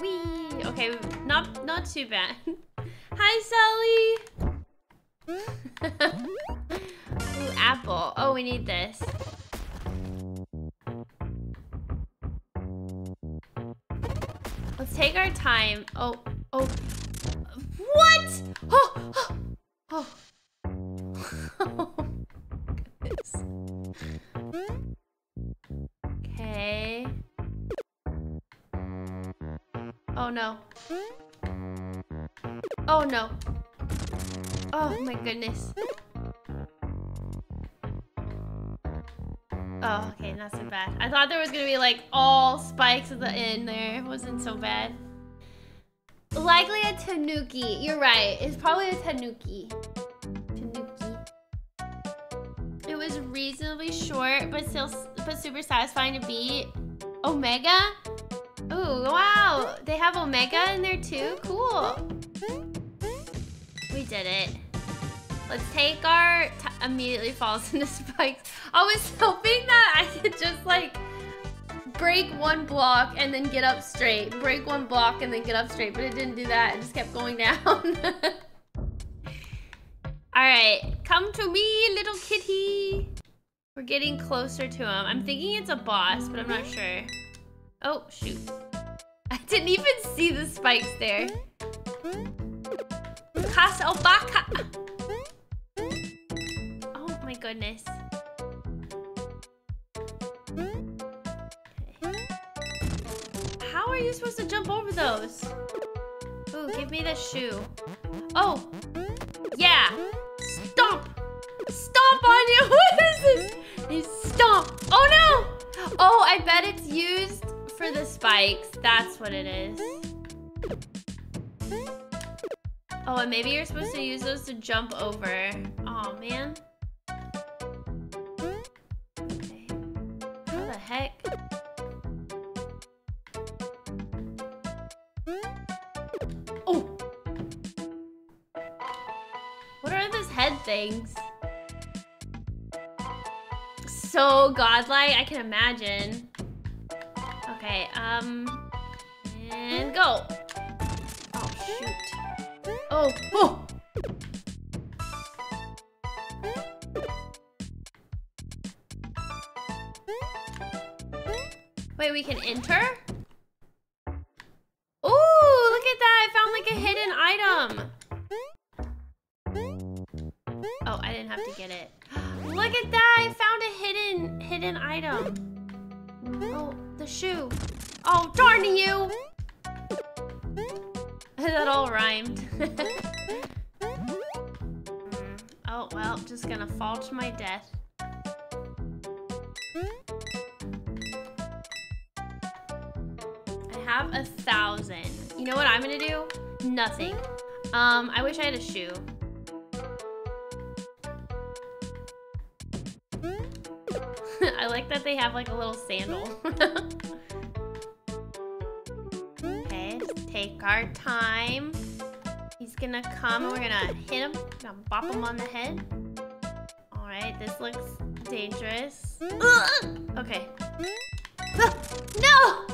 Wee. Okay, not not too bad. Hi, Sally. Ooh, apple. Oh, we need this. Let's take our time. Oh, oh. What? Oh, oh, oh. Oh goodness. Okay. Oh no. Oh no. Oh my goodness. Oh, okay, not so bad. I thought there was gonna be like all spikes at the end there. It wasn't so bad. Likely a Tanuki. You're right. It's probably a Tanuki. Tanuki. It was reasonably short, but still, but super satisfying to beat. Omega? Ooh, wow. They have Omega in there too? Cool. We did it. Let's take our... Immediately falls into spikes. I was hoping that I could just like... break one block and then get up straight. Break one block and then get up straight, but it didn't do that. It just kept going down. All right, come to me, little kitty. We're getting closer to him. I'm thinking it's a boss, but I'm not sure. Oh, shoot. I didn't even see the spikes there. Kasa Obake. Oh my goodness. How are you supposed to jump over those? Ooh, give me the shoe. Oh, yeah. Stomp. Stomp on you. What is this? You stomp. Oh, no. Oh, I bet it's used for the spikes. That's what it is. Oh, and maybe you're supposed to use those to jump over. Oh, man. Okay. How the heck? Oh! What are those head things? So godlike, I can imagine. Okay, um... and go! Oh, shoot. Oh! Oh! Wait, we can enter? Item. Oh, I didn't have to get it. Look at that! I found a hidden hidden item. Oh, the shoe. Oh, darn you! That all rhymed. Oh well, just gonna fall to my death. I have a thousand. You know what I'm gonna do? Nothing. Um, I wish I had a shoe. I like that they have like a little sandal. Okay, just take our time. He's gonna come and we're gonna hit him. Gonna bop him on the head. All right, this looks dangerous. Ugh! Okay. No!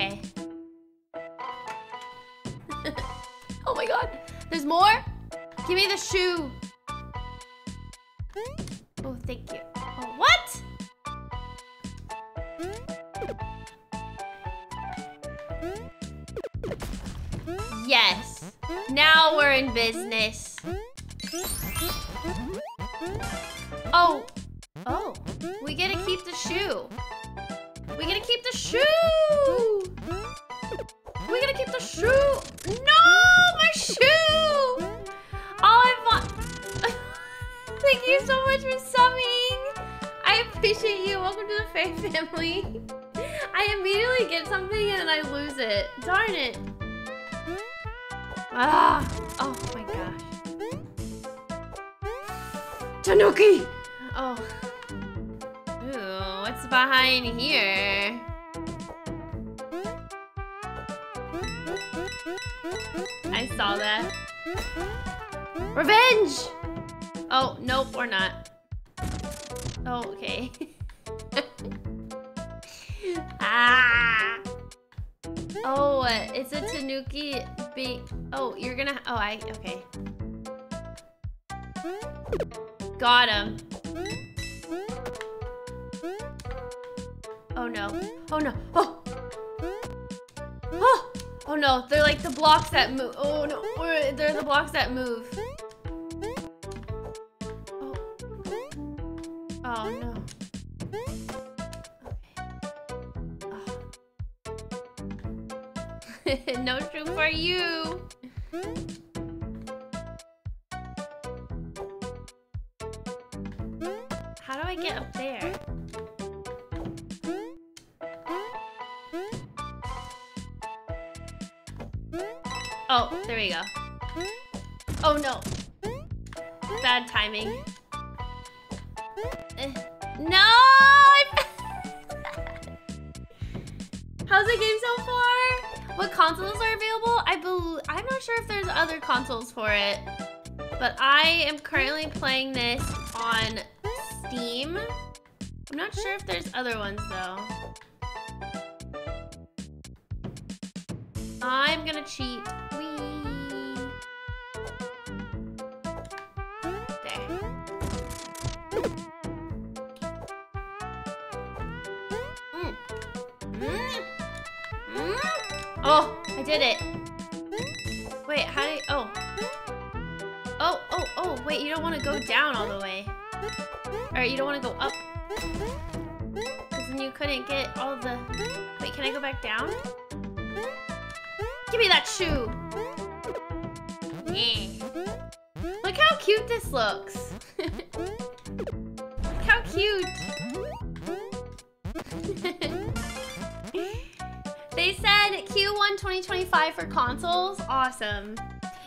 Okay. Oh my god. There's more? Give me the shoe. Oh, thank you. Oh, what? Yes. Now we're in business. Oh. Oh. We get to keep the shoe. We get to keep the shoe. We get to keep the shoe. No, my shoe. All I want. Thank you so much for subbing. I appreciate you. Welcome to the Fae family. I immediately get something and I lose it. Darn it. Ah. Oh my gosh. Tanuki. Oh. Ooh, what's behind here? I saw that. Revenge! Oh, nope, or not. Oh, okay. Ah! Oh, it's a Tanuki big. Oh, you're gonna. Oh, I. Okay. Got him. Oh no. Oh no. Oh! Oh! Oh no, they're like the blocks that move. Oh no, they're the blocks that move. Oh, oh no. Okay. Oh. No true for you. How do I get up there? Oh, there we go. Oh no. Bad timing. Eh. No! How's the game so far? What consoles are available? I bel- I'm not sure if there's other consoles for it. But I am currently playing this on Steam. I'm not sure if there's other ones though. I'm gonna cheat. Oh, I did it. Wait, how do you, oh. Oh, oh, oh, wait, you don't want to go down all the way. Or you don't want to go up. Because then you couldn't get all the, wait, can I go back down? Give me that shoe. Yeah. Look how cute this looks. Look how cute. They said Q one twenty twenty-five for consoles. Awesome.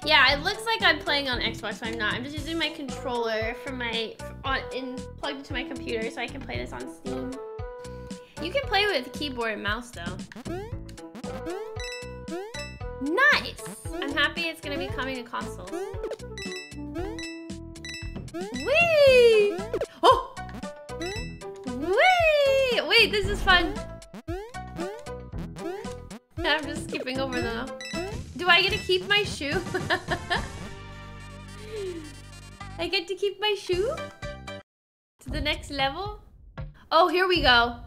Yeah, it looks like I'm playing on Xbox, but I'm not. I'm just using my controller for my on, in, plugged into my computer so I can play this on Steam. You can play with keyboard and mouse though. Nice! I'm happy it's gonna be coming to consoles. Whee! Oh! Whee! Wait, this is fun. I'm just skipping over them. Do I get to keep my shoe? I get to keep my shoe? To the next level? Oh, here we go.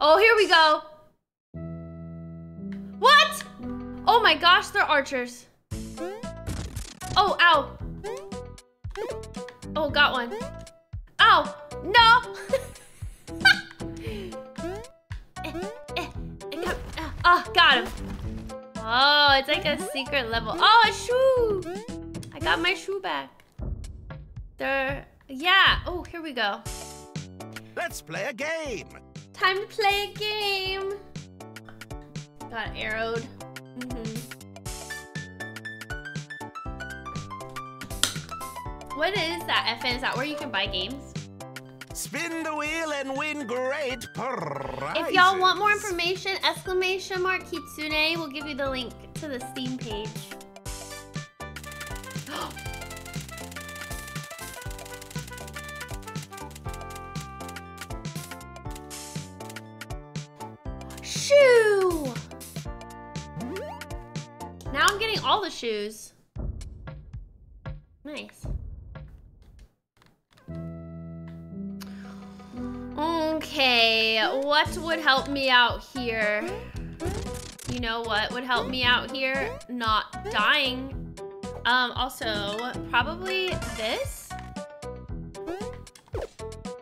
Oh, here we go. What? Oh my gosh, they're archers. Oh, ow. Oh, got one. Ow, no. eh, eh, eh, oh, got him. Oh, it's like a secret level. Oh, a shoe! I got my shoe back. There. Yeah. Oh, here we go. Let's play a game. Time to play a game. Got arrowed. Mm-hmm. What is that, F N? Is that where you can buy games? Spin the wheel and win great prizes. If y'all want more information, exclamation mark Kitsune will give you the link to the Steam page. Shoo! I'm getting all the shoes. Nice. Okay, what would help me out here? You know what would help me out here? Not dying. Um, also, probably this.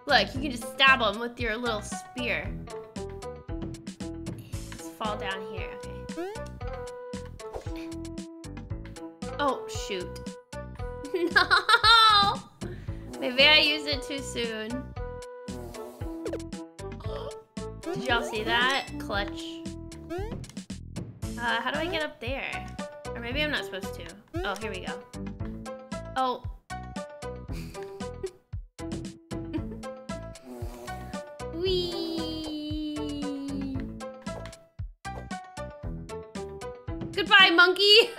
Look, you can just stab them with your little spear. Let's fall down here, okay. Oh, shoot. No! Maybe I used it too soon. Did y'all see that? Clutch. Uh, how do I get up there? Or maybe I'm not supposed to. Oh, here we go. Oh. Whee! Goodbye, monkey!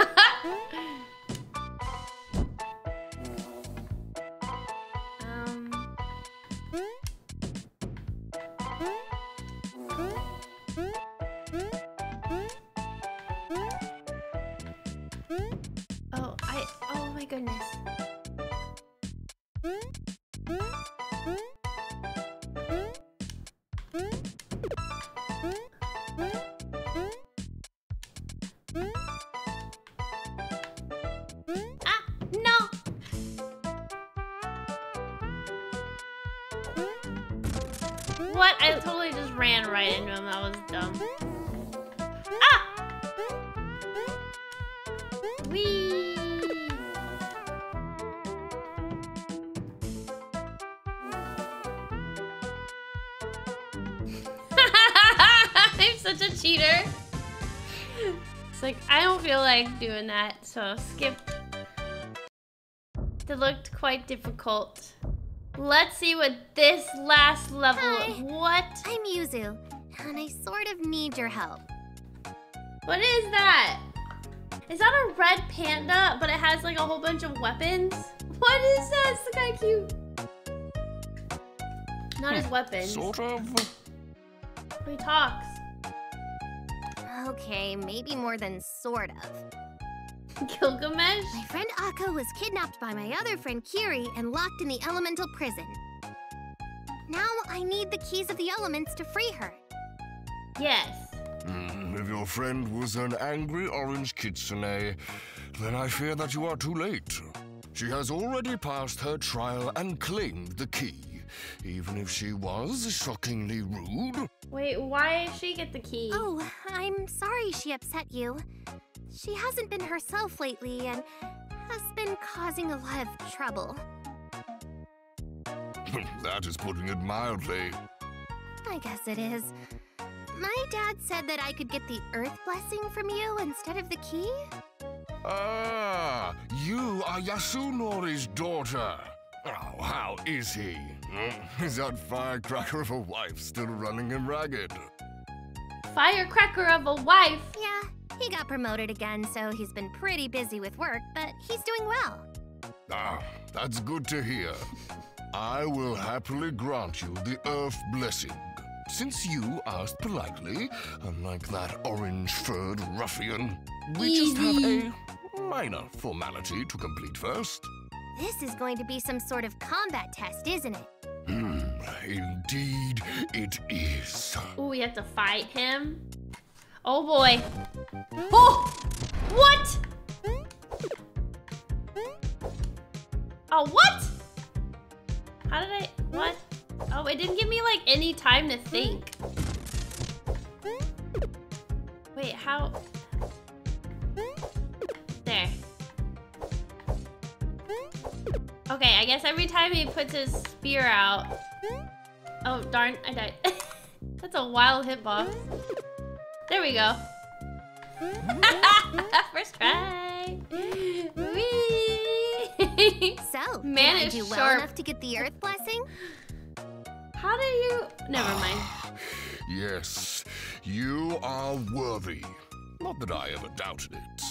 Doing that, so skip. That looked quite difficult. Let's see what this last level. Hi. What? I'm Yuzu, and I sort of need your help. What is that? Is that a red panda, but it has like a whole bunch of weapons? What is that? It's kind of cute. Not his weapons. Sort of. He talks. Okay, maybe more than sort of. Kilgamesh? My friend Akko was kidnapped by my other friend Kiri and locked in the elemental prison. Now I need the keys of the elements to free her. Yes. Mm, if your friend was an angry orange kitsune, then I fear that you are too late. She has already passed her trial and claimed the key, even if she was shockingly rude. Wait, why did she get the key? Oh, I'm sorry she upset you. She hasn't been herself lately and has been causing a lot of trouble. That is putting it mildly. I guess it is. My dad said that I could get the earth blessing from you instead of the key. Ah, you are Yasunori's daughter. Oh, how is he? Is that firecracker of a wife still running him ragged? Firecracker of a wife? Yeah, he got promoted again, so he's been pretty busy with work, but he's doing well. Ah, that's good to hear. I will happily grant you the earth blessing, since you asked politely, unlike that orange-furred ruffian. We Easy. just have a minor formality to complete first. This is going to be some sort of combat test, isn't it? Hmm, indeed it is. Ooh, we have to fight him? Oh boy. Oh! What? Oh, what? How did I, what? Oh, it didn't give me like any time to think. Wait, how? There. Okay, I guess every time he puts his spear out... Oh, darn, I died. That's a wild hitbox. There we go. First try. Whee! So, man, did I do well enough to get the earth blessing? How do you... Never mind. Yes, you are worthy. Not that I ever doubted it.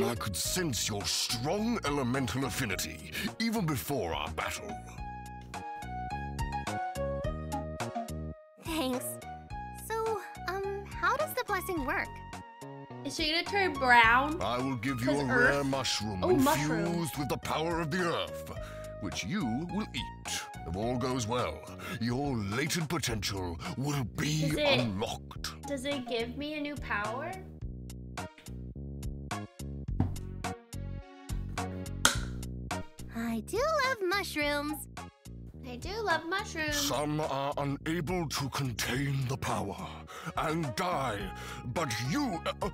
I could sense your strong elemental affinity, even before our battle. Thanks. So, um, how does the blessing work? So you're gonna turn brown? I will give you a earth? rare mushroom oh, infused mushroom. with the power of the earth, which you will eat. If all goes well, your latent potential will be does it, unlocked. Does it give me a new power? I do love mushrooms. I do love mushrooms. Some are unable to contain the power and die, but you... Uh,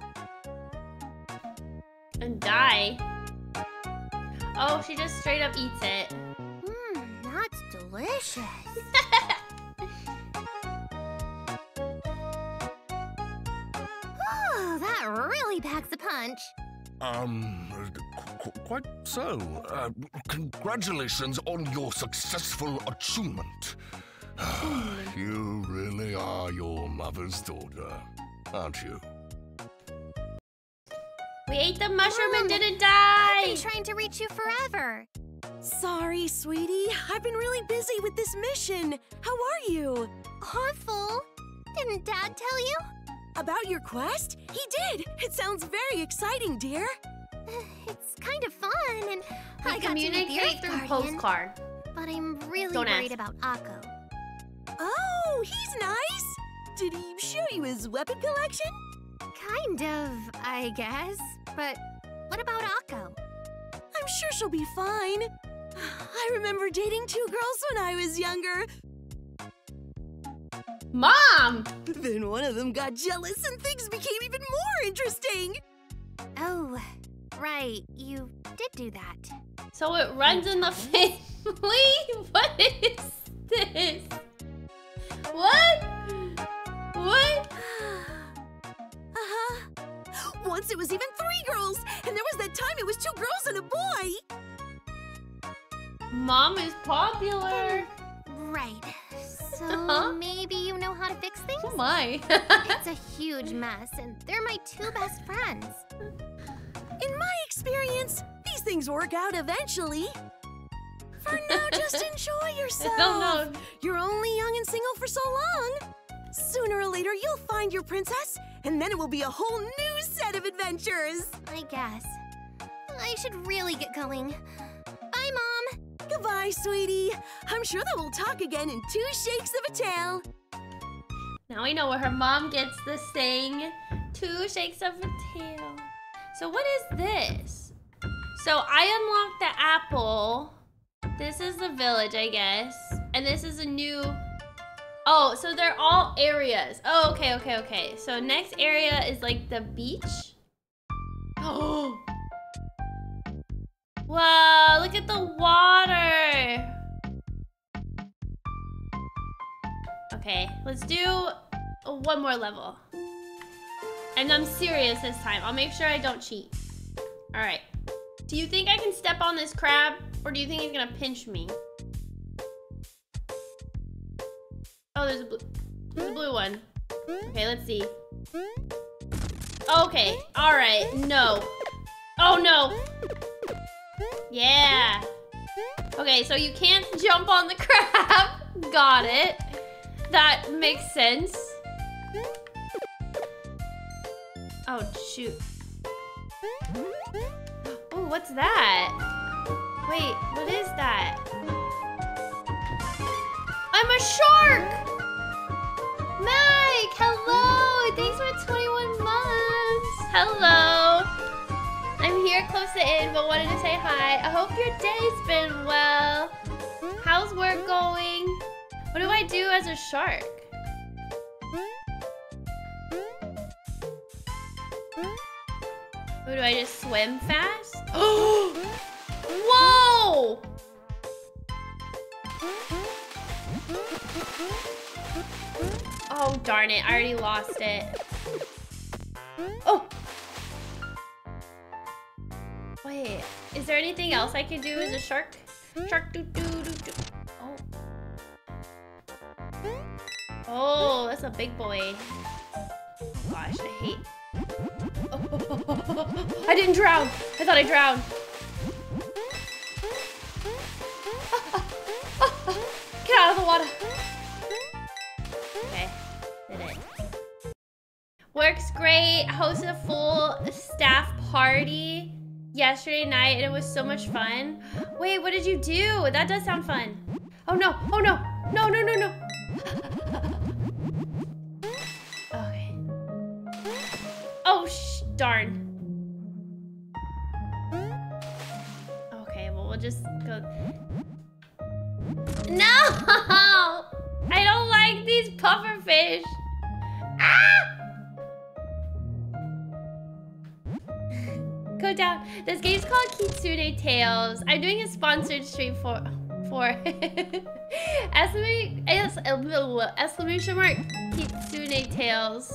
and die? Oh, she just straight up eats it. Mmm, that's delicious. Oh, that really packs a punch. Um, qu quite so. Uh, congratulations on your successful achievement. You really are your mother's daughter, aren't you? We ate the mushroom Mom, and didn't die! I've been trying to reach you forever. Sorry, sweetie. I've been really busy with this mission. How are you? Awful. Didn't Dad tell you? About your quest? He did! It sounds very exciting, dear. It's kind of fun, and we I got to meet the Earth through postcard. But I'm really Don't worried ask. about Akko. Oh, he's nice! Did he show you his weapon collection? Kind of, I guess. But what about Akko? I'm sure she'll be fine. I remember dating two girls when I was younger. Mom! Then one of them got jealous and things became even more interesting. Oh, right. You did do that. So it runs in the family? What is this? What? What? Uh-huh. Once it was even three girls, and there was that time it was two girls and a boy. Mom is popular. Right. So uh-huh. maybe you know how to fix things? Oh my. It's a huge mess, and they're my two best friends. In my experience, these things work out eventually. For now, just enjoy yourself. No, no. You're only young and single for so long. Sooner or later, you'll find your princess, and then it will be a whole new set of adventures. I guess. I should really get going. Bye, Mom. Goodbye, sweetie. I'm sure that we'll talk again in two shakes of a tail. Now I know where her mom gets this thing. Two shakes of a tail. So what is this? So I unlocked the apple. This is the village, I guess. And this is a new... Oh, so they're all areas. Oh, okay, okay, okay. So next area is like the beach. Oh! Wow, look at the water. Okay, let's do one more level. And I'm serious this time. I'll make sure I don't cheat. All right. Do you think I can step on this crab, or do you think he's gonna pinch me? Oh, there's a blue, there's a blue one. Okay, let's see. Okay, all right, no. Oh no. Yeah. Okay, so you can't jump on the crab. Got it. That makes sense. Oh, shoot. Oh, what's that? Wait, what is that? I'm a shark! Mike, hello! Thanks for twenty-one months. Hello. I'm here close to end, but wanted to say hi. I hope your day's been well. How's work going? What do I do as a shark? Or do I just swim fast? Oh! Whoa! Oh, darn it. I already lost it. Oh! Wait, is there anything else I can do as a shark? Shark doo doo doo doo. Oh. Oh, that's a big boy. Oh, gosh, I hate. Oh, oh, oh, oh, oh, oh. I didn't drown. I thought I drowned. Oh, oh, oh, oh. Get out of the water. Okay, did it. Works great. Hosted a full staff party yesterday night and it was so much fun. Wait, what did you do? That does sound fun. Oh no, oh no, no, no, no, no. Okay. Oh, sh darn. Okay, well, we'll just go. No! I don't like these pufferfish. Ah! Go down. This game's called Kitsune Tails. I'm doing a sponsored stream for for exclamation mark Kitsune Tails.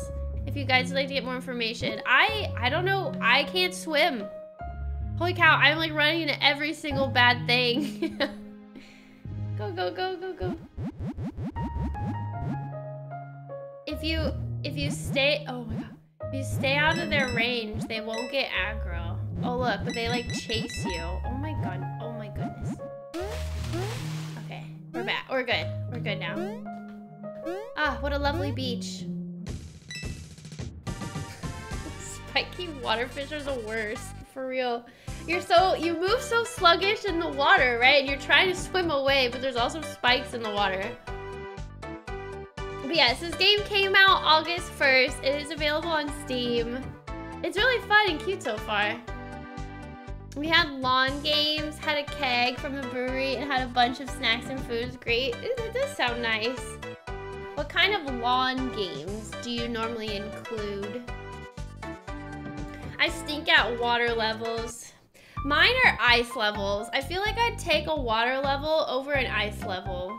If you guys would like to get more information. I I don't know. I can't swim. Holy cow! I'm like running into every single bad thing. Go go go go go. If you if you stay. Oh my god. If you stay out of their range, they won't get aggro. Oh look, but they like chase you. Oh my god. Oh my goodness. Okay, we're back. We're good. We're good now. Ah, what a lovely beach. Spiky waterfish are the worst. For real. You're so you move so sluggish in the water, right? And you're trying to swim away, but there's also spikes in the water. But yes, this game came out August first. It is available on Steam. It's really fun and cute so far. We had lawn games, had a keg from the brewery, and had a bunch of snacks and foods. Great. It, it does sound nice. What kind of lawn games do you normally include? I stink at water levels. Mine are ice levels. I feel like I'd take a water level over an ice level.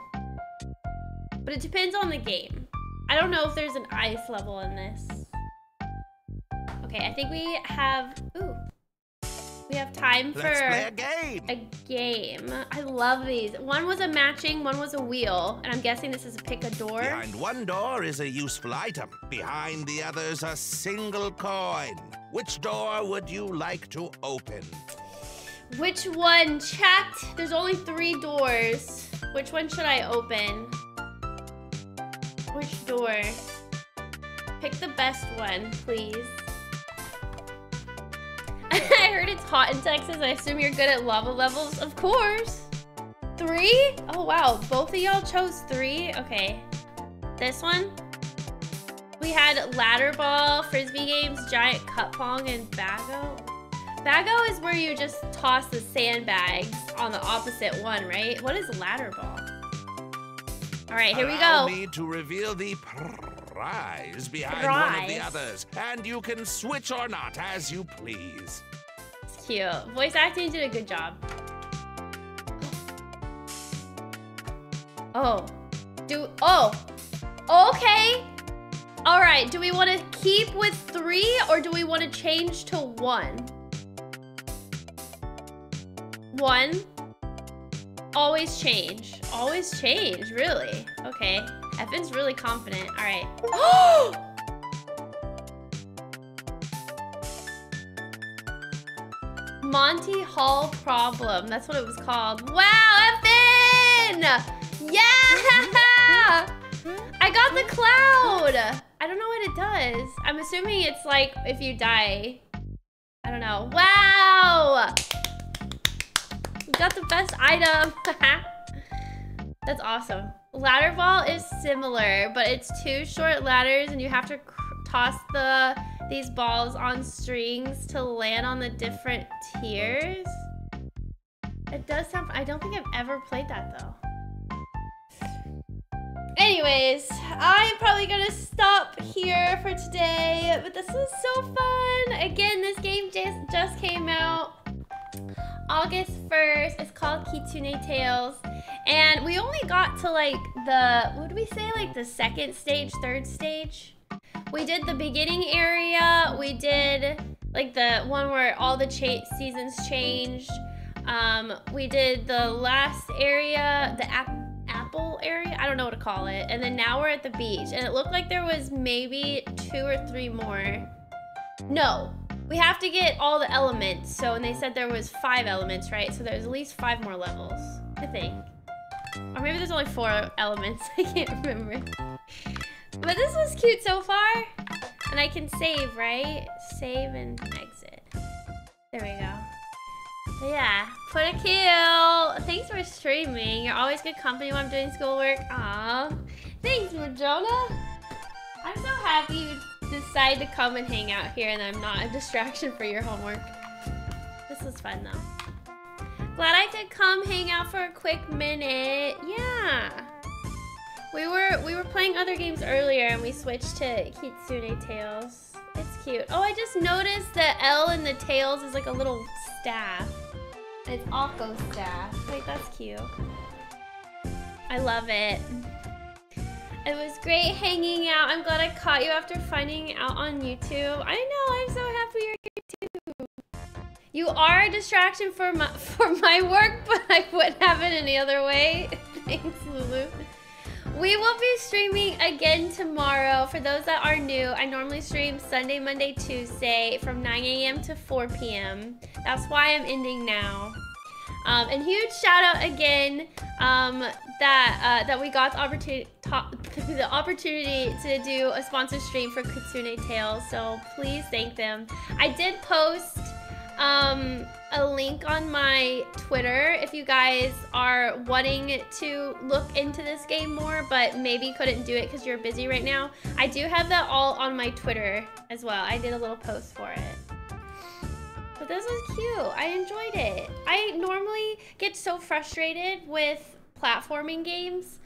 But it depends on the game. I don't know if there's an ice level in this. Okay, I think we have, ooh. We have time for Let's play a, game. a game. I love these. One was a matching, one was a wheel. And I'm guessing this is a pick a door. Behind one door is a useful item. Behind the others, a single coin. Which door would you like to open? Which one? Chat. There's only three doors. Which one should I open? Which door? Pick the best one, please. I heard it's hot in Texas. I assume you're good at lava levels. Of course. Three? Oh, wow. Both of y'all chose three? Okay. This one? We had ladder ball, frisbee games, giant cup pong, and bago. Bago is where you just toss the sandbags on the opposite one, right? What is ladder ball? All right, here Allow we go. Me to reveal the prize behind prize. one of the others, and you can switch or not as you please. It's cute. Voice acting did a good job. Oh, do oh, okay. All right, do we want to keep with three or do we want to change to one? One. Always change. Always change, really. Okay. Evan's really confident. All right. Oh! Monty Hall problem. That's what it was called. Wow, Evan! Yeah! I got the cloud! I don't know what it does. I'm assuming it's like if you die. I don't know. Wow! Got the best item. That's awesome. Ladder ball is similar, but it's two short ladders and you have to toss the these balls on strings to land on the different tiers. It does sound, I don't think I've ever played that though. Anyways, I'm probably gonna stop here for today, but this was so fun. Again, this game just, just came out August first. It's called Kitsune Tails. And we only got to like the, what did we say? Like the second stage, third stage? We did the beginning area. We did like the one where all the cha seasons changed. Um, we did the last area, the ap apple area. I don't know what to call it. And then now we're at the beach. And it looked like there was maybe two or three more. No. We have to get all the elements. So, and they said there was five elements, right? So there's at least five more levels, I think. Or maybe there's only four elements. I can't remember. But this was cute so far. And I can save, right? Save and exit. There we go. Yeah, put a kill. Thanks for streaming. You're always good company when I'm doing schoolwork. Aw. Thanks, Majona. I'm so happy you decided to come and hang out here and I'm not a distraction for your homework. This was fun though. Glad I could come hang out for a quick minute. Yeah. We were we were playing other games earlier and we switched to Kitsune Tails. It's cute. Oh, I just noticed the L in the Tails is like a little staff. It's Akko staff. Wait, that's cute. I love it. It was great hanging out. I'm glad I caught you after finding out on YouTube. I know, I'm so happy you're here too. You are a distraction for my, for my work, but I wouldn't have it any other way. Thanks, Lulu. We will be streaming again tomorrow. For those that are new, I normally stream Sunday, Monday, Tuesday from nine A M to four P M That's why I'm ending now. Um, and huge shout out again um, that uh, that we got the opportunity the opportunity to do a sponsored stream for Kitsune Tails. So please thank them. I did post um, a link on my Twitter if you guys are wanting to look into this game more, but maybe couldn't do it because you're busy right now. I do have that all on my Twitter as well. I did a little post for it. But this was cute. I enjoyed it. I normally get so frustrated with platforming games,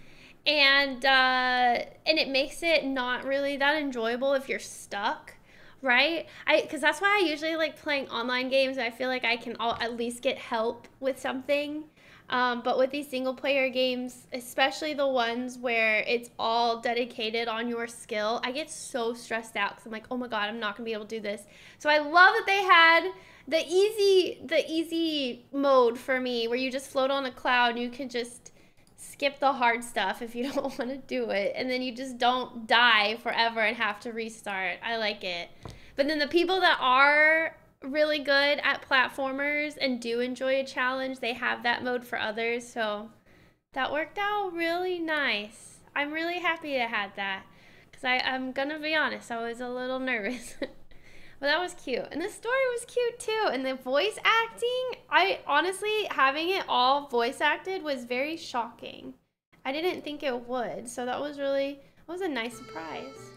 and uh, and it makes it not really that enjoyable if you're stuck, right? I because that's why I usually like playing online games. I feel like I can all at least get help with something. Um, but with these single player games, especially the ones where it's all dedicated on your skill, I get so stressed out because I'm like, oh my God, I'm not gonna be able to do this. So I love that they had the easy, the easy mode for me where you just float on a cloud and you can just skip the hard stuff if you don't want to do it. And then you just don't die forever and have to restart. I like it. But then the people that are really good at platformers and do enjoy a challenge, they have that mode for others, so that worked out really nice. I'm really happy I had that because I I'm gonna be honest, I was a little nervous. But that was cute, and the story was cute too, and the voice acting, I honestly, having it all voice acted was very shocking. I didn't think it would, so that was really, it was a nice surprise.